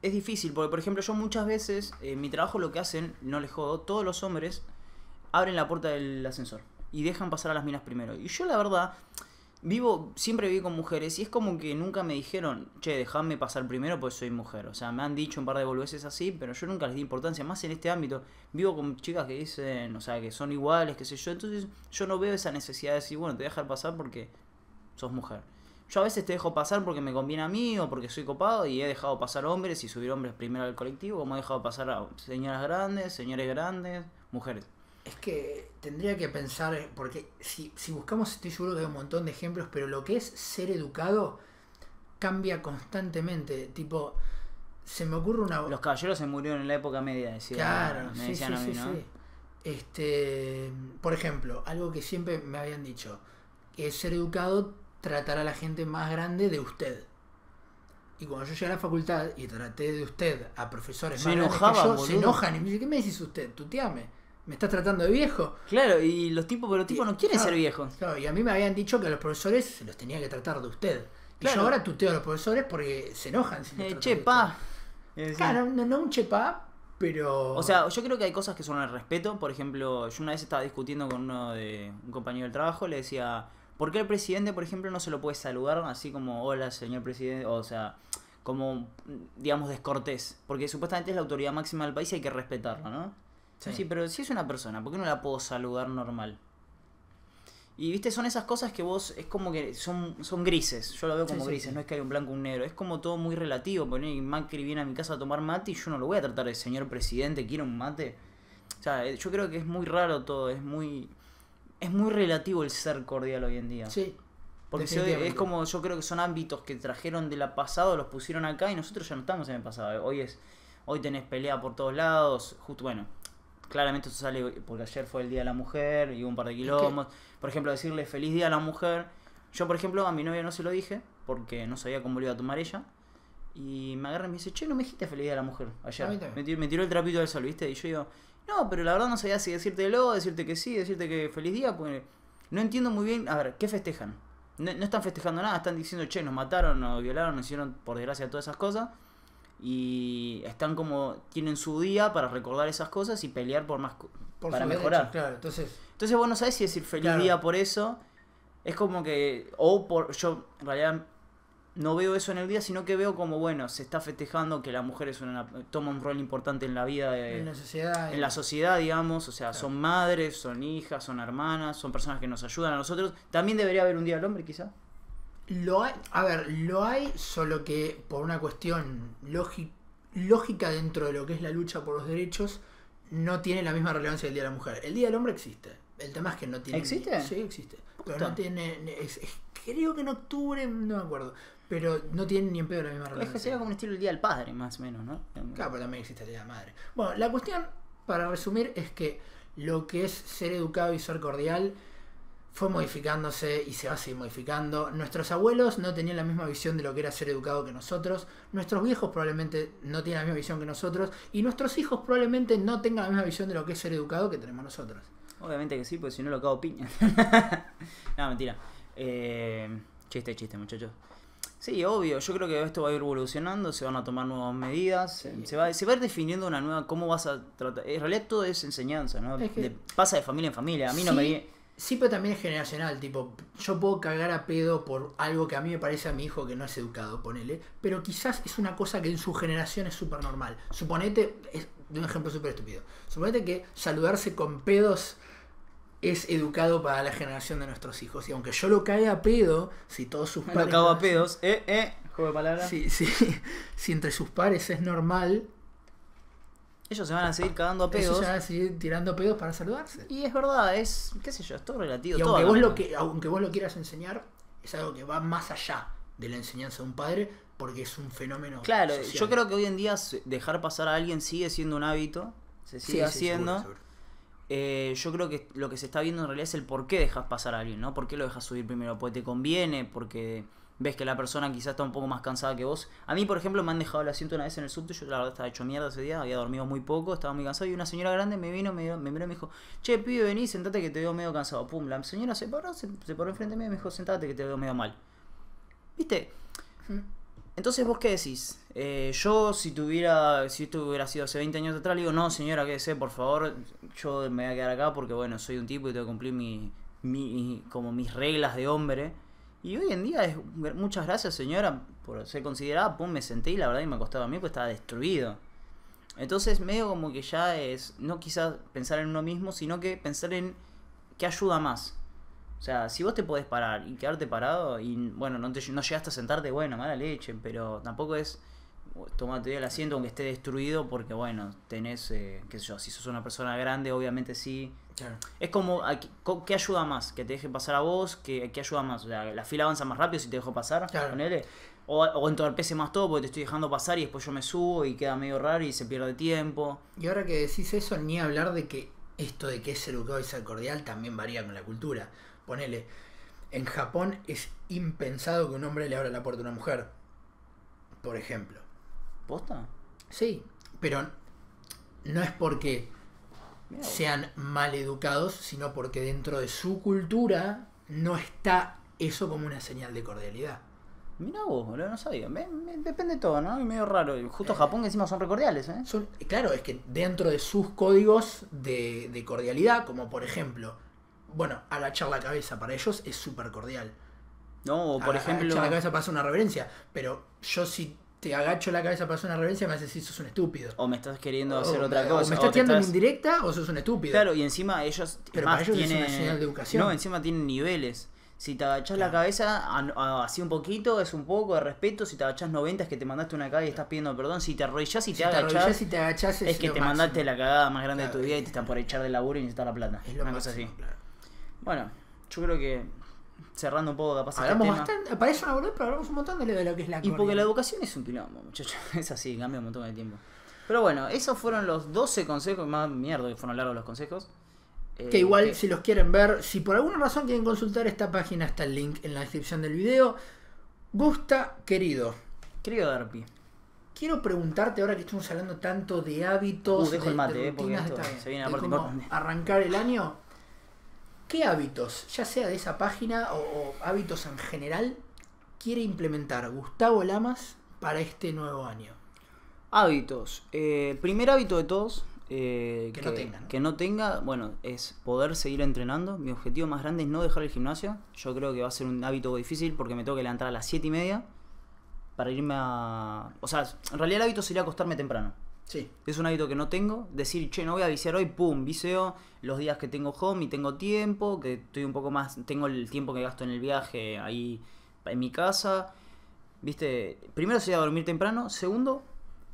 es difícil, porque por ejemplo yo muchas veces, en mi trabajo lo que hacen, no les jodo, todos los hombres abren la puerta del ascensor y dejan pasar a las minas primero. Y yo la verdad... Vivo, siempre viví con mujeres y es como que nunca me dijeron, che, dejame pasar primero porque soy mujer. O sea, me han dicho un par de boludeces así, pero yo nunca les di importancia, más en este ámbito. Vivo con chicas que dicen, o sea, que son iguales, qué sé yo. Entonces yo no veo esa necesidad de decir, bueno, te voy a dejar pasar porque sos mujer. Yo a veces te dejo pasar porque me conviene a mí o porque soy copado y he dejado pasar hombres y subir hombres primero al colectivo, como he dejado pasar a señoras grandes, señores grandes, mujeres. Es que tendría que pensar, porque si, si buscamos, estoy seguro que hay un montón de ejemplos, pero lo que es ser educado cambia constantemente. Tipo, se me ocurre una... Los caballeros se murieron en la época media, decía. Claro, me sí, decían sí, a mí, sí, ¿no? Sí. Este, por ejemplo, algo que siempre me habían dicho, que es ser educado, tratar a la gente más grande de usted. Y cuando yo llegué a la facultad y traté de usted a profesores se más enojaba, grandes que yo, boludo. Se enojan y me dicen, ¿qué me decís usted? Tuteame. ¿Me estás tratando de viejo? Claro, y los tipos, pero los tipos y, no quieren claro, ser viejos. Claro, y a mí me habían dicho que a los profesores se los tenía que tratar de usted. Y claro. Yo ahora tuteo a los profesores porque se enojan. Si eh, chepa. Claro, no, no un chepa, pero... O sea, yo creo que hay cosas que son al respeto. Por ejemplo, yo una vez estaba discutiendo con uno de un compañero del trabajo, le decía, ¿por qué el presidente, por ejemplo, no se lo puede saludar así como, hola, señor presidente? O sea, como, digamos, descortés. Porque supuestamente es la autoridad máxima del país y hay que respetarla, ¿no? Sí. Sí, pero si es una persona, ¿por qué no la puedo saludar normal? Y viste, son esas cosas que vos, es como que son, son grises, yo lo veo como sí, grises, sí, sí. No es que hay un blanco o un negro, es como todo muy relativo. Poner Macri viene a mi casa a tomar mate y yo no lo voy a tratar de señor presidente, quiero un mate. O sea, yo creo que es muy raro todo, es muy es muy relativo el ser cordial hoy en día. Sí. Porque es como, yo creo que son ámbitos que trajeron de la pasada, los pusieron acá y nosotros ya no estamos en el pasado. Hoy es, hoy tenés pelea por todos lados, justo, bueno. Claramente eso sale porque ayer fue el Día de la Mujer y hubo un par de quilombos. ¿Qué? Por ejemplo, decirle feliz Día a la Mujer. Yo, por ejemplo, a mi novia no se lo dije porque no sabía cómo lo iba a tomar ella. Y me agarra y me dice, che, no me dijiste feliz Día a la Mujer ayer. Me tiró, me tiró el trapito del sol, ¿viste? Y yo digo, no, pero la verdad no sabía si decírtelo, decirte que sí, decirte que feliz día. Porque no entiendo muy bien, a ver, ¿qué festejan? No, no están festejando nada, están diciendo, che, nos mataron, nos violaron, nos hicieron por desgracia todas esas cosas. Y están como, tienen su día para recordar esas cosas y pelear por más por para mejorar. Derecho, claro, entonces, entonces vos no sabés si decir feliz claro. día por eso. Es como que, o por, yo en realidad no veo eso en el día, sino que veo como, bueno, se está festejando que la mujer es una, toma un rol importante en la vida de, en la sociedad. En la sociedad, digamos, o sea, claro. Son madres, son hijas, son hermanas, son personas que nos ayudan a nosotros. También debería haber un día del hombre, quizá. Lo hay, a ver, lo hay, solo que por una cuestión lógica dentro de lo que es la lucha por los derechos, no tiene la misma relevancia que el Día de la Mujer. El Día del Hombre existe. El tema es que no tiene... ¿Existe? Ni, sí, existe. Puta. Pero no tiene... Es, es, creo que en octubre, no me acuerdo. Pero no tiene ni en pedo la misma relevancia. Es que sería como un estilo el Día del Padre, más o menos, ¿no? Claro, pero también existe el Día de la Madre. Bueno, la cuestión, para resumir, es que lo que es ser educado y ser cordial... fue modificándose y se va a seguir modificando. Nuestros abuelos no tenían la misma visión de lo que era ser educado que nosotros. Nuestros viejos probablemente no tienen la misma visión que nosotros. Y nuestros hijos probablemente no tengan la misma visión de lo que es ser educado que tenemos nosotros. Obviamente que sí, porque si no lo cago piña. No, mentira. Eh, chiste, chiste, muchachos. Sí, obvio. Yo creo que esto va a ir evolucionando. Se van a tomar nuevas medidas. Sí. Se, va, se va a ir definiendo una nueva... ¿Cómo vas a tratar? En realidad todo es enseñanza, ¿no? Es que... de, pasa de familia en familia. A mí sí. no me... Sí, pero también es generacional, tipo, yo puedo cagar a pedo por algo que a mí me parece a mi hijo que no es educado, ponele, pero quizás es una cosa que en su generación es súper normal. Suponete, es un ejemplo súper estúpido, suponete que saludarse con pedos es educado para la generación de nuestros hijos, y aunque yo lo cague a pedo, si todos sus pares... Lo cago a pedos, eh, eh, juego de palabras. Sí, sí, si entre sus pares es normal... Ellos se van a seguir cagando a pedos. Ellos se van a seguir tirando pedos para saludarse. Y es verdad, es, qué sé yo, es todo relativo. Y todo aunque, vos lo que, aunque vos lo quieras enseñar, es algo que va más allá de la enseñanza de un padre, porque es un fenómeno Claro, social. Yo creo que hoy en día dejar pasar a alguien sigue siendo un hábito, se sigue sí, haciendo. Sí, seguro, seguro. Eh, yo creo que lo que se está viendo en realidad es el por qué dejas pasar a alguien, ¿no? ¿Por qué lo dejas subir primero? Porque te conviene, porque... ves que la persona quizás está un poco más cansada que vos. A mí, por ejemplo, me han dejado el asiento una vez en el subte. Yo la verdad estaba hecho mierda ese día, había dormido muy poco, estaba muy cansado. Y una señora grande me vino, me, me miró y me dijo, che, pibe, vení, sentate que te veo medio cansado. Pum, la señora se paró, se, se paró enfrente mío y me dijo, sentate que te veo medio mal. ¿Viste? Entonces, ¿vos qué decís? Eh, yo, si tuviera, si esto hubiera sido hace veinte años atrás, le digo, no, señora, quédese, por favor. Yo me voy a quedar acá porque, bueno, soy un tipo y tengo que cumplir mi, mi, como mis reglas de hombre. Y hoy en día es, muchas gracias señora por ser considerada, pum, me senté y la verdad que me acostaba a mí pues estaba destruido. Entonces medio como que ya es, no quizás pensar en uno mismo, sino que pensar en qué ayuda más. O sea, si vos te podés parar y quedarte parado y bueno, no, te, no llegaste a sentarte, bueno, mala leche, pero tampoco es tomate el asiento aunque esté destruido porque bueno, tenés, eh, qué sé yo, si sos una persona grande obviamente sí. Claro. Es como, ¿qué ayuda más? ¿Que te deje pasar a vos? ¿Qué, qué ayuda más? O sea, ¿la fila avanza más rápido si te dejo pasar? Claro. Ponele. O, o entorpece más todo porque te estoy dejando pasar y después yo me subo y queda medio raro y se pierde tiempo. Y ahora que decís eso, ni hablar de que Esto de que es educado y ser cordial también varía con la cultura. Ponele, en Japón es impensado que un hombre le abra la puerta a una mujer, por ejemplo. ¿Posta? Sí, pero no es porque sean maleducados, sino porque dentro de su cultura no está eso como una señal de cordialidad. Mirá vos, boludo, no sabía. Me, me, depende de todo, ¿no? Es medio raro. Justo eh, Japón, encima, son recordiales, ¿eh? Son, claro, es que dentro de sus códigos de, de cordialidad, como por ejemplo, bueno, agachar la cabeza para ellos es súper cordial. No, o por a, ejemplo... agachar la cabeza para hacer una reverencia, pero yo si te agacho la cabeza para hacer una reverencia me vas a decir sos un estúpido. O me estás queriendo o, hacer o, otra o, cosa. O me estás tirando estás... en indirecta o sos un estúpido. Claro, y encima ellos... Pero más, para ellos tienen... es una señal de educación. No, encima tienen niveles. Si te agachás claro. la cabeza, a, a, así un poquito, es un poco de respeto. Si te agachás noventa es que te mandaste una cagada y estás pidiendo perdón. Si te arrodillás y te, si agachás, te, arrodillás y te agachás, es, es que te máximo. mandaste la cagada más grande claro, de tu vida y te están por echar de laburo y necesitas la plata. Es lo una máximo, cosa así. Claro. Bueno, yo creo que cerrando un poco capaz hablamos este bastante, tema. Parece una boludez, pero hablamos un montón de lo que es la Y porque la educación es un quilombo, muchachos. Es así, cambia un montón de tiempo. Pero bueno, esos fueron los doce consejos. Más mierda que fueron largos los consejos. Que igual okay. si los quieren ver, si por alguna razón quieren consultar esta página, está el link en la descripción del video. Gusta, querido. Querido Darpi, quiero preguntarte ahora que estamos hablando tanto de hábitos... Uh, dejo de, el mate, de rutinas, eh, porque esto de, se viene la parte importante. Arrancar el año. ¿Qué hábitos, ya sea de esa página o, o hábitos en general, quiere implementar Gustavo Lamas para este nuevo año? Hábitos. Eh, primer hábito de todos... Eh, que, que, no tenga, ¿no? que no tenga, bueno, es poder seguir entrenando. Mi objetivo más grande es no dejar el gimnasio. Yo creo que va a ser un hábito difícil porque me tengo que levantar a las siete y media para irme a... O sea, en realidad el hábito sería acostarme temprano. Sí. Es un hábito que no tengo. Decir, che, no voy a viciar hoy, pum, viceo los días que tengo home y tengo tiempo, que estoy un poco más... Tengo el tiempo que gasto en el viaje ahí en mi casa. Viste, primero sería dormir temprano. Segundo,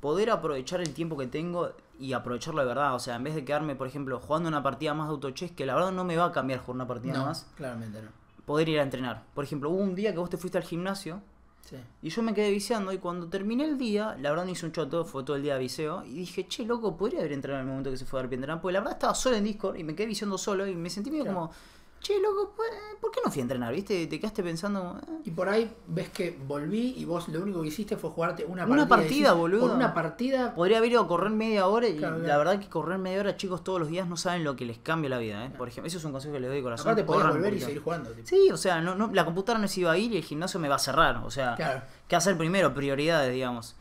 poder aprovechar el tiempo que tengo y aprovecharlo de verdad. O sea, en vez de quedarme, por ejemplo, jugando una partida más de Auto Chess, que la verdad no me va a cambiar jugar una partida no, más. Claramente no. Poder ir a entrenar. Por ejemplo, hubo un día que vos te fuiste al gimnasio sí. y yo me quedé viciando y cuando terminé el día, la verdad no hice un choto, fue todo el día de viceo. Y dije, che, loco, podría haber entrenado en el momento que se fue a dar pie a entrenar. Porque la verdad estaba solo en Discord y me quedé viciando solo y me sentí medio claro. como... Che, loco, ¿por qué no fui a entrenar? ¿Viste? Te quedaste pensando... Eh. Y por ahí ves que volví y vos lo único que hiciste fue jugarte una partida. Una partida, boludo. Por una partida... Podría haber ido a correr media hora y claro, la claro. verdad que correr media hora, chicos, todos los días no saben lo que les cambia la vida, ¿eh? Claro. Por ejemplo, eso es un consejo que les doy de corazón. Aparte podés volver y seguir jugando. Tipo. Sí, o sea, no, no, la computadora no se iba a ir y el gimnasio me va a cerrar. O sea, claro. ¿qué hacer primero? Prioridades, digamos.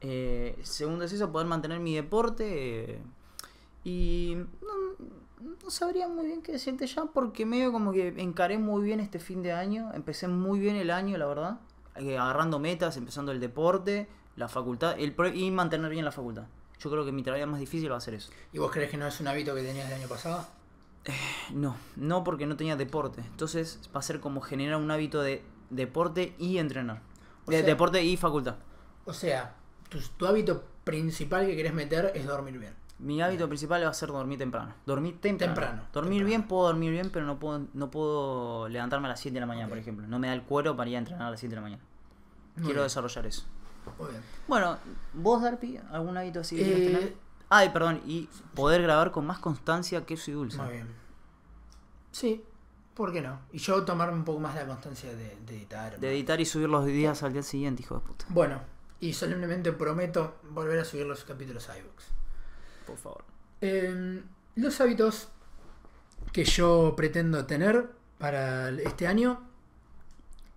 Eh, segundo es eso, poder mantener mi deporte. Eh, y... No, No sabría muy bien qué decirte ya porque medio como que encaré muy bien este fin de año. Empecé muy bien el año, la verdad. Agarrando metas, empezando el deporte, la facultad el pro y mantener bien la facultad. Yo creo que mi tarea más difícil va a ser eso. ¿Y vos crees que no es un hábito que tenías el año pasado? Eh, no, no porque no tenía deporte. Entonces va a ser como generar un hábito de deporte y entrenar. O de sea, deporte y facultad. O sea, tu, tu hábito principal que querés meter es dormir bien. Mi hábito bien. principal va a ser dormir temprano. Dormir temprano. temprano dormir temprano. bien, puedo dormir bien, pero no puedo, no puedo levantarme a las siete de la mañana, okay. por ejemplo. No me da el cuero para ir a entrenar a las siete de la mañana. Muy Quiero bien. desarrollar eso. Muy bien. Bueno, ¿vos, Darpi, algún hábito así? Eh... Ay, perdón, y poder grabar con más constancia Queso y Dulce. Muy bien. Sí, ¿por qué no? Y yo tomarme un poco más la constancia de, de editar. De editar y subir los días ¿Qué? al día siguiente, hijo de puta. Bueno, y solemnemente prometo volver a subir los capítulos a iVoox. Por favor. Eh, los hábitos que yo pretendo tener para este año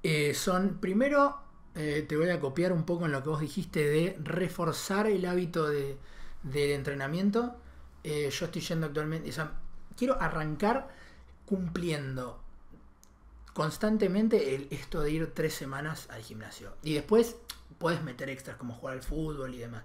eh, son, primero, eh, te voy a copiar un poco en lo que vos dijiste de reforzar el hábito de, del entrenamiento. Eh, yo estoy yendo actualmente, o sea, quiero arrancar cumpliendo constantemente el, esto de ir tres semanas al gimnasio. Y después puedes meter extras como jugar al fútbol y demás.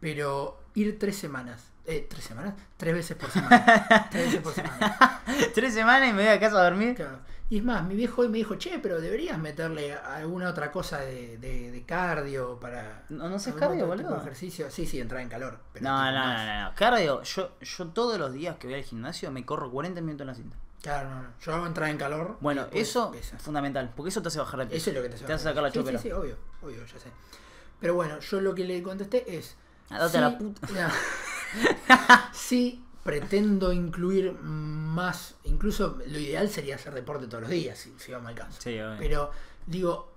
Pero ir tres semanas. Eh, ¿Tres semanas? Tres veces por semana. Tres veces por semana. Tres semanas y me voy a casa a dormir. Claro. Y es más, mi viejo hoy me dijo, che, pero deberías meterle alguna otra cosa de, de, de cardio para... No, no sé cardio, boludo. Ejercicio. Sí, sí, entrar en calor. Pero no, no, no, no, no. Cardio, yo, yo todos los días que voy al gimnasio me corro cuarenta minutos en la cinta. Claro, no, no. Yo hago entrar en calor. Bueno, eso es fundamental, porque eso te hace bajar la piel. Eso es lo que te hace Te hace sacar la chopera. Sí, sí, sí, obvio, obvio, ya sé. Pero bueno, yo lo que le contesté es... Sí, la puta. No. Sí, pretendo incluir más, incluso lo ideal sería hacer deporte todos los días, si, si vamos al caso. Sí, pero digo,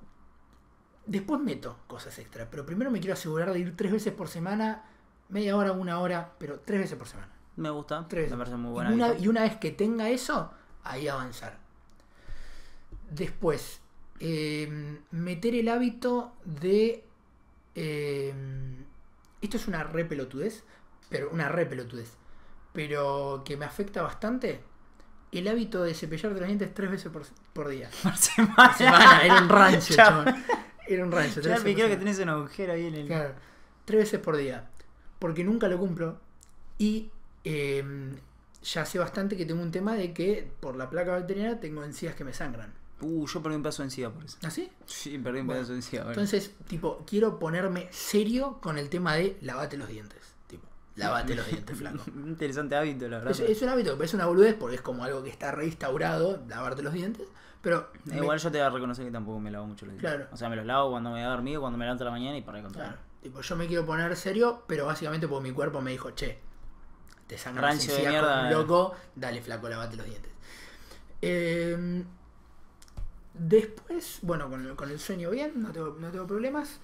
después meto cosas extra, pero primero me quiero asegurar de ir tres veces por semana, media hora, una hora, pero tres veces por semana. Me gusta, tres me parece muy buena. Y una, y una vez que tenga eso, ahí avanzar. Después, eh, meter el hábito de... Eh, esto es una re pelotudez, pero una re pelotudez, pero que me afecta bastante, el hábito de cepillar de los dientes tres veces por, por día. Por semana. Por semana, era un rancho, chaval. Era un rancho. Ya me creo que tenés un agujero ahí en el... Claro, tres veces por día, porque nunca lo cumplo y eh, ya hace bastante que tengo un tema de que por la placa bacteriana tengo encías que me sangran. Uh, yo perdí un pedazo de encía por eso. ¿Ah, sí? Sí, perdí un bueno, pedazo de encía. Bueno. Entonces, tipo, quiero ponerme serio con el tema de lavate los dientes. Tipo, lavate los dientes, flaco. Interesante hábito, la verdad. Es, es un hábito que parece una boludez porque es como algo que está reinstaurado, lavarte los dientes. Pero eh, me... Igual yo te voy a reconocer que tampoco me lavo mucho los dientes. Claro. O sea, me los lavo cuando me voy a dormir, cuando me levanto a la mañana y para contar. Claro. Tipo, yo me quiero poner serio, pero básicamente porque mi cuerpo me dijo, che, te sangran las encías como un loco, dale, flaco, lavate los dientes. Eh... Después, bueno, con el, con el sueño bien, no tengo, no tengo problemas.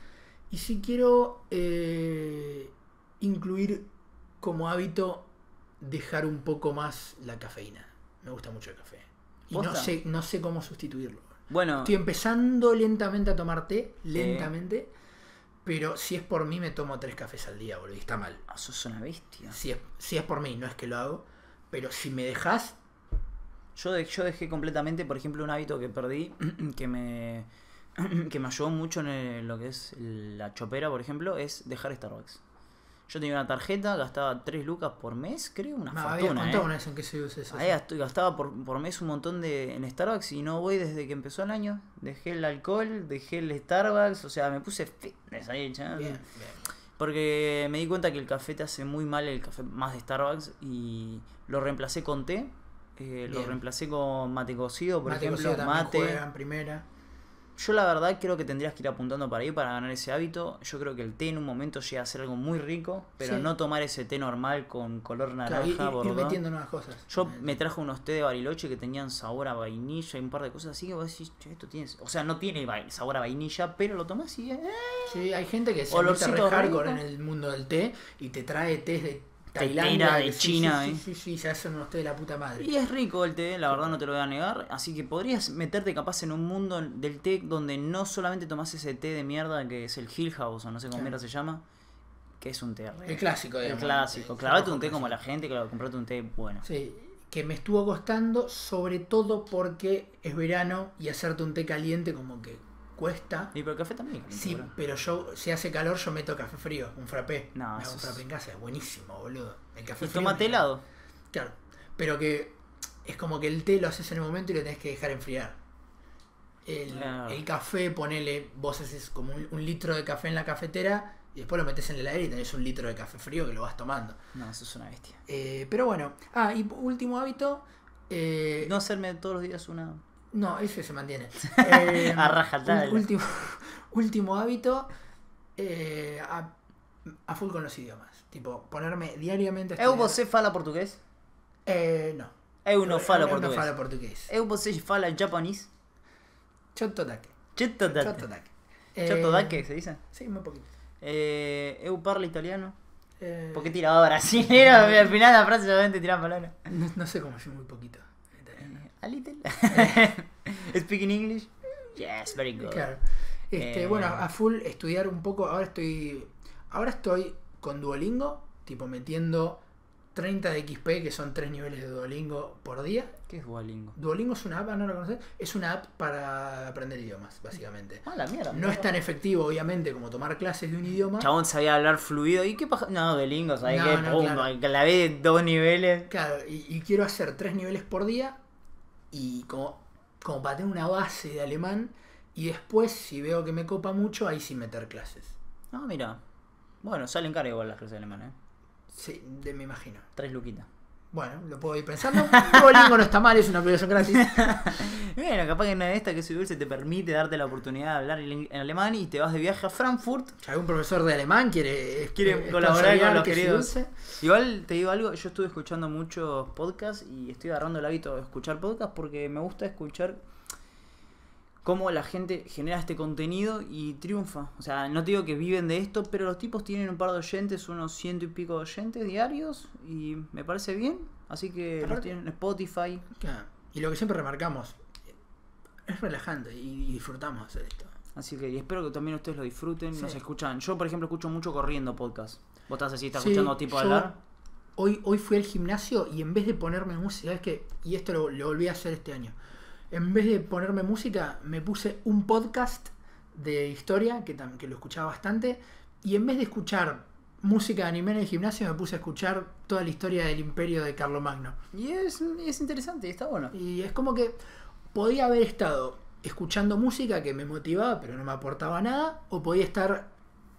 Y sí quiero eh, incluir como hábito dejar un poco más la cafeína. Me gusta mucho el café. Y no sé, no sé cómo sustituirlo. Bueno, estoy empezando lentamente a tomar té, lentamente. Eh. Pero si es por mí me tomo tres cafés al día, boludo. Y está mal. Ah, sos una bestia. Si es, si es por mí, no es que lo hago. Pero si me dejás... Yo, de, yo dejé completamente, por ejemplo, un hábito que perdí, que me, que me ayudó mucho en el, lo que es la chopera, por ejemplo, es dejar Starbucks. Yo tenía una tarjeta, gastaba tres lucas por mes, creo, una me fortuna. Había eh. una vez en que se usa eso. Ahí gastaba por, por mes un montón de en Starbucks y no voy desde que empezó el año. Dejé el alcohol, dejé el Starbucks, o sea, me puse fitness ahí, chaval. Bien, bien. Porque me di cuenta que el café te hace muy mal, el café más de Starbucks, y lo reemplacé con té. Eh, lo reemplacé con mate cocido, por mate ejemplo, cocido mate. Juegan, primera. Yo la verdad creo que tendrías que ir apuntando para ahí para ganar ese hábito. Yo creo que el té en un momento llega a ser algo muy rico, pero sí, no tomar ese té normal con color naranja, claro, bordón. Ir metiendo nuevas cosas. Yo me trajo unos té de Bariloche que tenían sabor a vainilla y un par de cosas así que vos decís, che, esto tiene... O sea, no tiene sabor a vainilla, pero lo tomás y... Eh, sí, hay gente que se mete a rejar en el mundo del té y te trae tés de... Tailandia, de China, sí, sí, eh. sí, sí, sí, se hacen unos té de la puta madre. Y es rico el té, la verdad no te lo voy a negar. Así que podrías meterte capaz en un mundo del té donde no solamente tomás ese té de mierda que es el Hill House o no sé cómo mierda se llama, que es un té real. El clásico, digamos. El clásico. Clavate un té como la gente, claro, comprate un té bueno. Sí, que me estuvo costando sobre todo porque es verano y hacerte un té caliente como que cuesta. Y pero el café también. Sí, ¿verdad? Pero yo, si hace calor, yo meto café frío, un frappé. No, no un frappé en casa, es buenísimo, boludo. El café y frío. Tomate helado. Claro, pero que es como que el té lo haces en el momento y lo tenés que dejar enfriar. El, claro. el café, ponele, vos haces como un, un litro de café en la cafetera y después lo metés en el aire y tenés un litro de café frío que lo vas tomando. No, eso es una bestia. Eh, pero bueno, ah, y último hábito. Eh, no hacerme todos los días una... No, ese se mantiene. Eh, a rajatabla. Último, último hábito, eh, a, a full con los idiomas. Tipo, ponerme diariamente... ¿Eu você fala portugués? Eh, no. Eu no falo portugués. Eu no falo portugués. Eu você fala japonés? Chotodake. Chotodake. Chotodake. Eh, Chotodake, ¿se dice? Sí, muy poquito. Eh, Eu parlo italiano. Eh, Porque tiraba brasilero, no, al final la frase solamente tiraba palabras. No, no sé cómo decir muy poquito. A little. Speaking English. Yes, very good. Claro. Este, eh, bueno, a full estudiar un poco. Ahora estoy ahora estoy con Duolingo, tipo metiendo treinta de X P, que son tres niveles de Duolingo por día. ¿Qué es Duolingo? Duolingo es una app, no la conoces. Es una app para aprender idiomas, básicamente. Ah, la mierda. No es tan efectivo, obviamente, como tomar clases de un idioma. Chabón sabía hablar fluido. ¿Y qué paja? No, Duolingo, ¿sabés qué? No, claro. Clavé de dos niveles. Claro, y, y quiero hacer tres niveles por día. Y como, como para tener una base de alemán. Y después, si veo que me copa mucho, ahí sí meter clases. Ah, mira. Bueno, salen caras igual las clases de alemán, ¿eh? Sí, de, me imagino. Tres luquitas. Bueno, lo puedo ir pensando. Duolingo no está mal, es una aplicación gratis. Bueno, capaz que una de estas, que Queso y Dulce, te permite darte la oportunidad de hablar en alemán y te vas de viaje a Frankfurt. Si algún profesor de alemán quiere, quiere colaborar con los queridos. Igual te digo algo, yo estuve escuchando muchos podcasts y estoy agarrando el hábito de escuchar podcasts porque me gusta escuchar cómo la gente genera este contenido y triunfa. O sea, no te digo que viven de esto, pero los tipos tienen un par de oyentes, unos ciento y pico de oyentes diarios, y me parece bien. Así que los tienen en Spotify. Claro. Y lo que siempre remarcamos, es relajante y disfrutamos hacer esto. Así que y espero que también ustedes lo disfruten, sí. Nos escuchan. Yo, por ejemplo, escucho mucho corriendo podcast. ¿Vos estás así, estás sí, escuchando tipo yo... hablar? Hoy, hoy fui al gimnasio y en vez de ponerme música, es que, y esto lo, lo volví a hacer este año, en vez de ponerme música, me puse un podcast de historia, que, que lo escuchaba bastante, y en vez de escuchar música de anime en el gimnasio, me puse a escuchar toda la historia del imperio de Carlomagno. Y es, es interesante, está bueno. Y es como que podía haber estado escuchando música que me motivaba, pero no me aportaba nada, o podía estar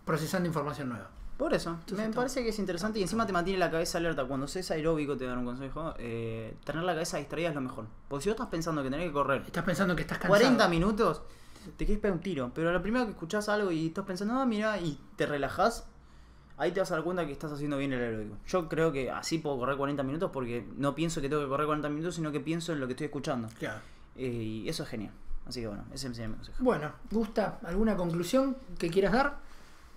procesando información nueva. Por eso, me parece que es interesante y encima te mantiene la cabeza alerta. Cuando seas aeróbico, te dan un consejo, eh, tener la cabeza distraída es lo mejor. Porque si vos estás pensando que tenés que correr, estás pensando que estás cansado cuarenta minutos, te quieres pegar un tiro. Pero lo primero que escuchás algo y estás pensando, ah, mira, y te relajás, ahí te vas a dar cuenta que estás haciendo bien el aeróbico. Yo creo que así puedo correr cuarenta minutos porque no pienso que tengo que correr cuarenta minutos, sino que pienso en lo que estoy escuchando. Claro. Eh, y eso es genial. Así que bueno, ese es mi consejo. Bueno, Gusta, ¿alguna conclusión que quieras dar?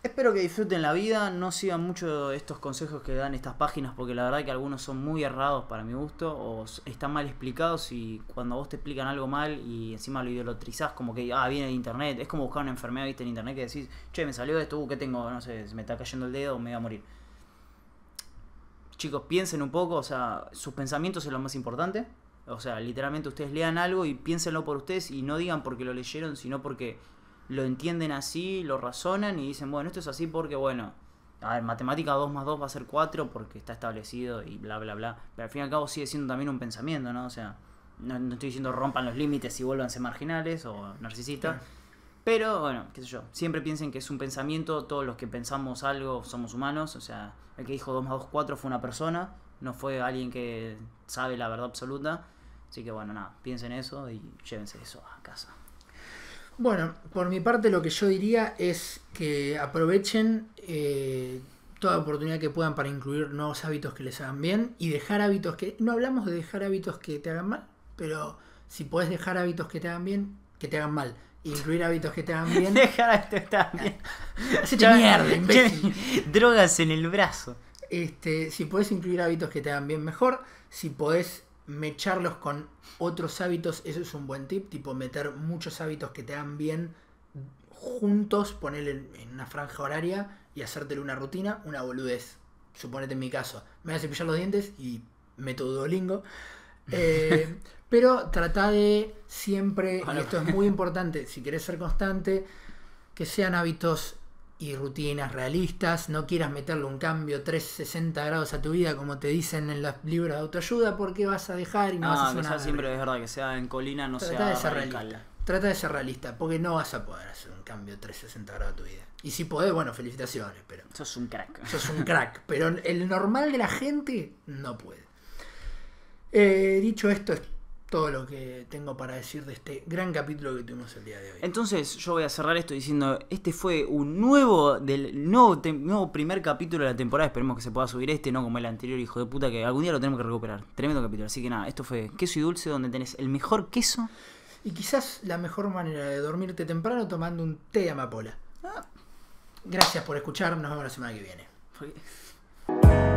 Espero que disfruten la vida, no sigan mucho estos consejos que dan estas páginas porque la verdad que algunos son muy errados para mi gusto o están mal explicados y cuando vos te explican algo mal y encima lo idolatrizás como que, ah, viene de internet, es como buscar una enfermedad, viste, en internet que decís, che, me salió esto, uh, ¿qué tengo? No sé, me está cayendo el dedo, me voy a morir. Chicos, piensen un poco, o sea, sus pensamientos es lo más importante. O sea, literalmente ustedes lean algo y piénsenlo por ustedes y no digan porque lo leyeron, sino porque lo entienden así, lo razonan y dicen, bueno, esto es así porque, bueno, a ver, matemática dos más dos va a ser cuatro porque está establecido y bla, bla, bla. Pero al fin y al cabo sigue siendo también un pensamiento, ¿no? O sea, no, no estoy diciendo rompan los límites y vuélvanse marginales o narcisistas. Sí. Pero, bueno, qué sé yo, siempre piensen que es un pensamiento, todos los que pensamos algo somos humanos. O sea, el que dijo dos más dos, cuatro fue una persona, no fue alguien que sabe la verdad absoluta. Así que, bueno, nada, piensen eso y llévense eso a casa. Bueno, por mi parte lo que yo diría es que aprovechen eh, toda oportunidad que puedan para incluir nuevos hábitos que les hagan bien y dejar hábitos que... No hablamos de dejar hábitos que te hagan mal, pero si podés dejar hábitos que te hagan bien, que te hagan mal, incluir hábitos que te hagan bien... Dejar hábitos que te hagan bien. Hacete mierda, imbécil. Drogas en el brazo. Este, si podés incluir hábitos que te hagan bien, mejor. Si podés mecharlos con otros hábitos, eso es un buen tip, tipo meter muchos hábitos que te hagan bien juntos, ponerle en una franja horaria y hacértelo una rutina, una boludez. Suponete en mi caso, me voy a cepillar los dientes y meto Duolingo. Eh, pero trata de siempre, bueno, y esto es muy importante, si querés ser constante, que sean hábitos y rutinas realistas, no quieras meterle un cambio trescientos sesenta grados a tu vida como te dicen en los libros de autoayuda porque vas a dejar y no ah, vas a hacer nada. Siempre es verdad que sea en colina, no trata sea radical. Trata de ser realista porque no vas a poder hacer un cambio trescientos sesenta grados a tu vida. Y si podés, bueno, felicitaciones, pero... Sos un crack. Sos un crack, pero el normal de la gente no puede. Eh, dicho esto, es todo lo que tengo para decir de este gran capítulo que tuvimos el día de hoy. Entonces yo voy a cerrar esto diciendo, este fue un nuevo, del nuevo, nuevo primer capítulo de la temporada. Esperemos que se pueda subir este, no como el anterior, hijo de puta, que algún día lo tenemos que recuperar. Tremendo capítulo. Así que nada, esto fue Queso y Dulce, donde tenés el mejor queso. Y quizás la mejor manera de dormirte temprano tomando un té de amapola. Ah. Gracias por escuchar, nos vemos la semana que viene.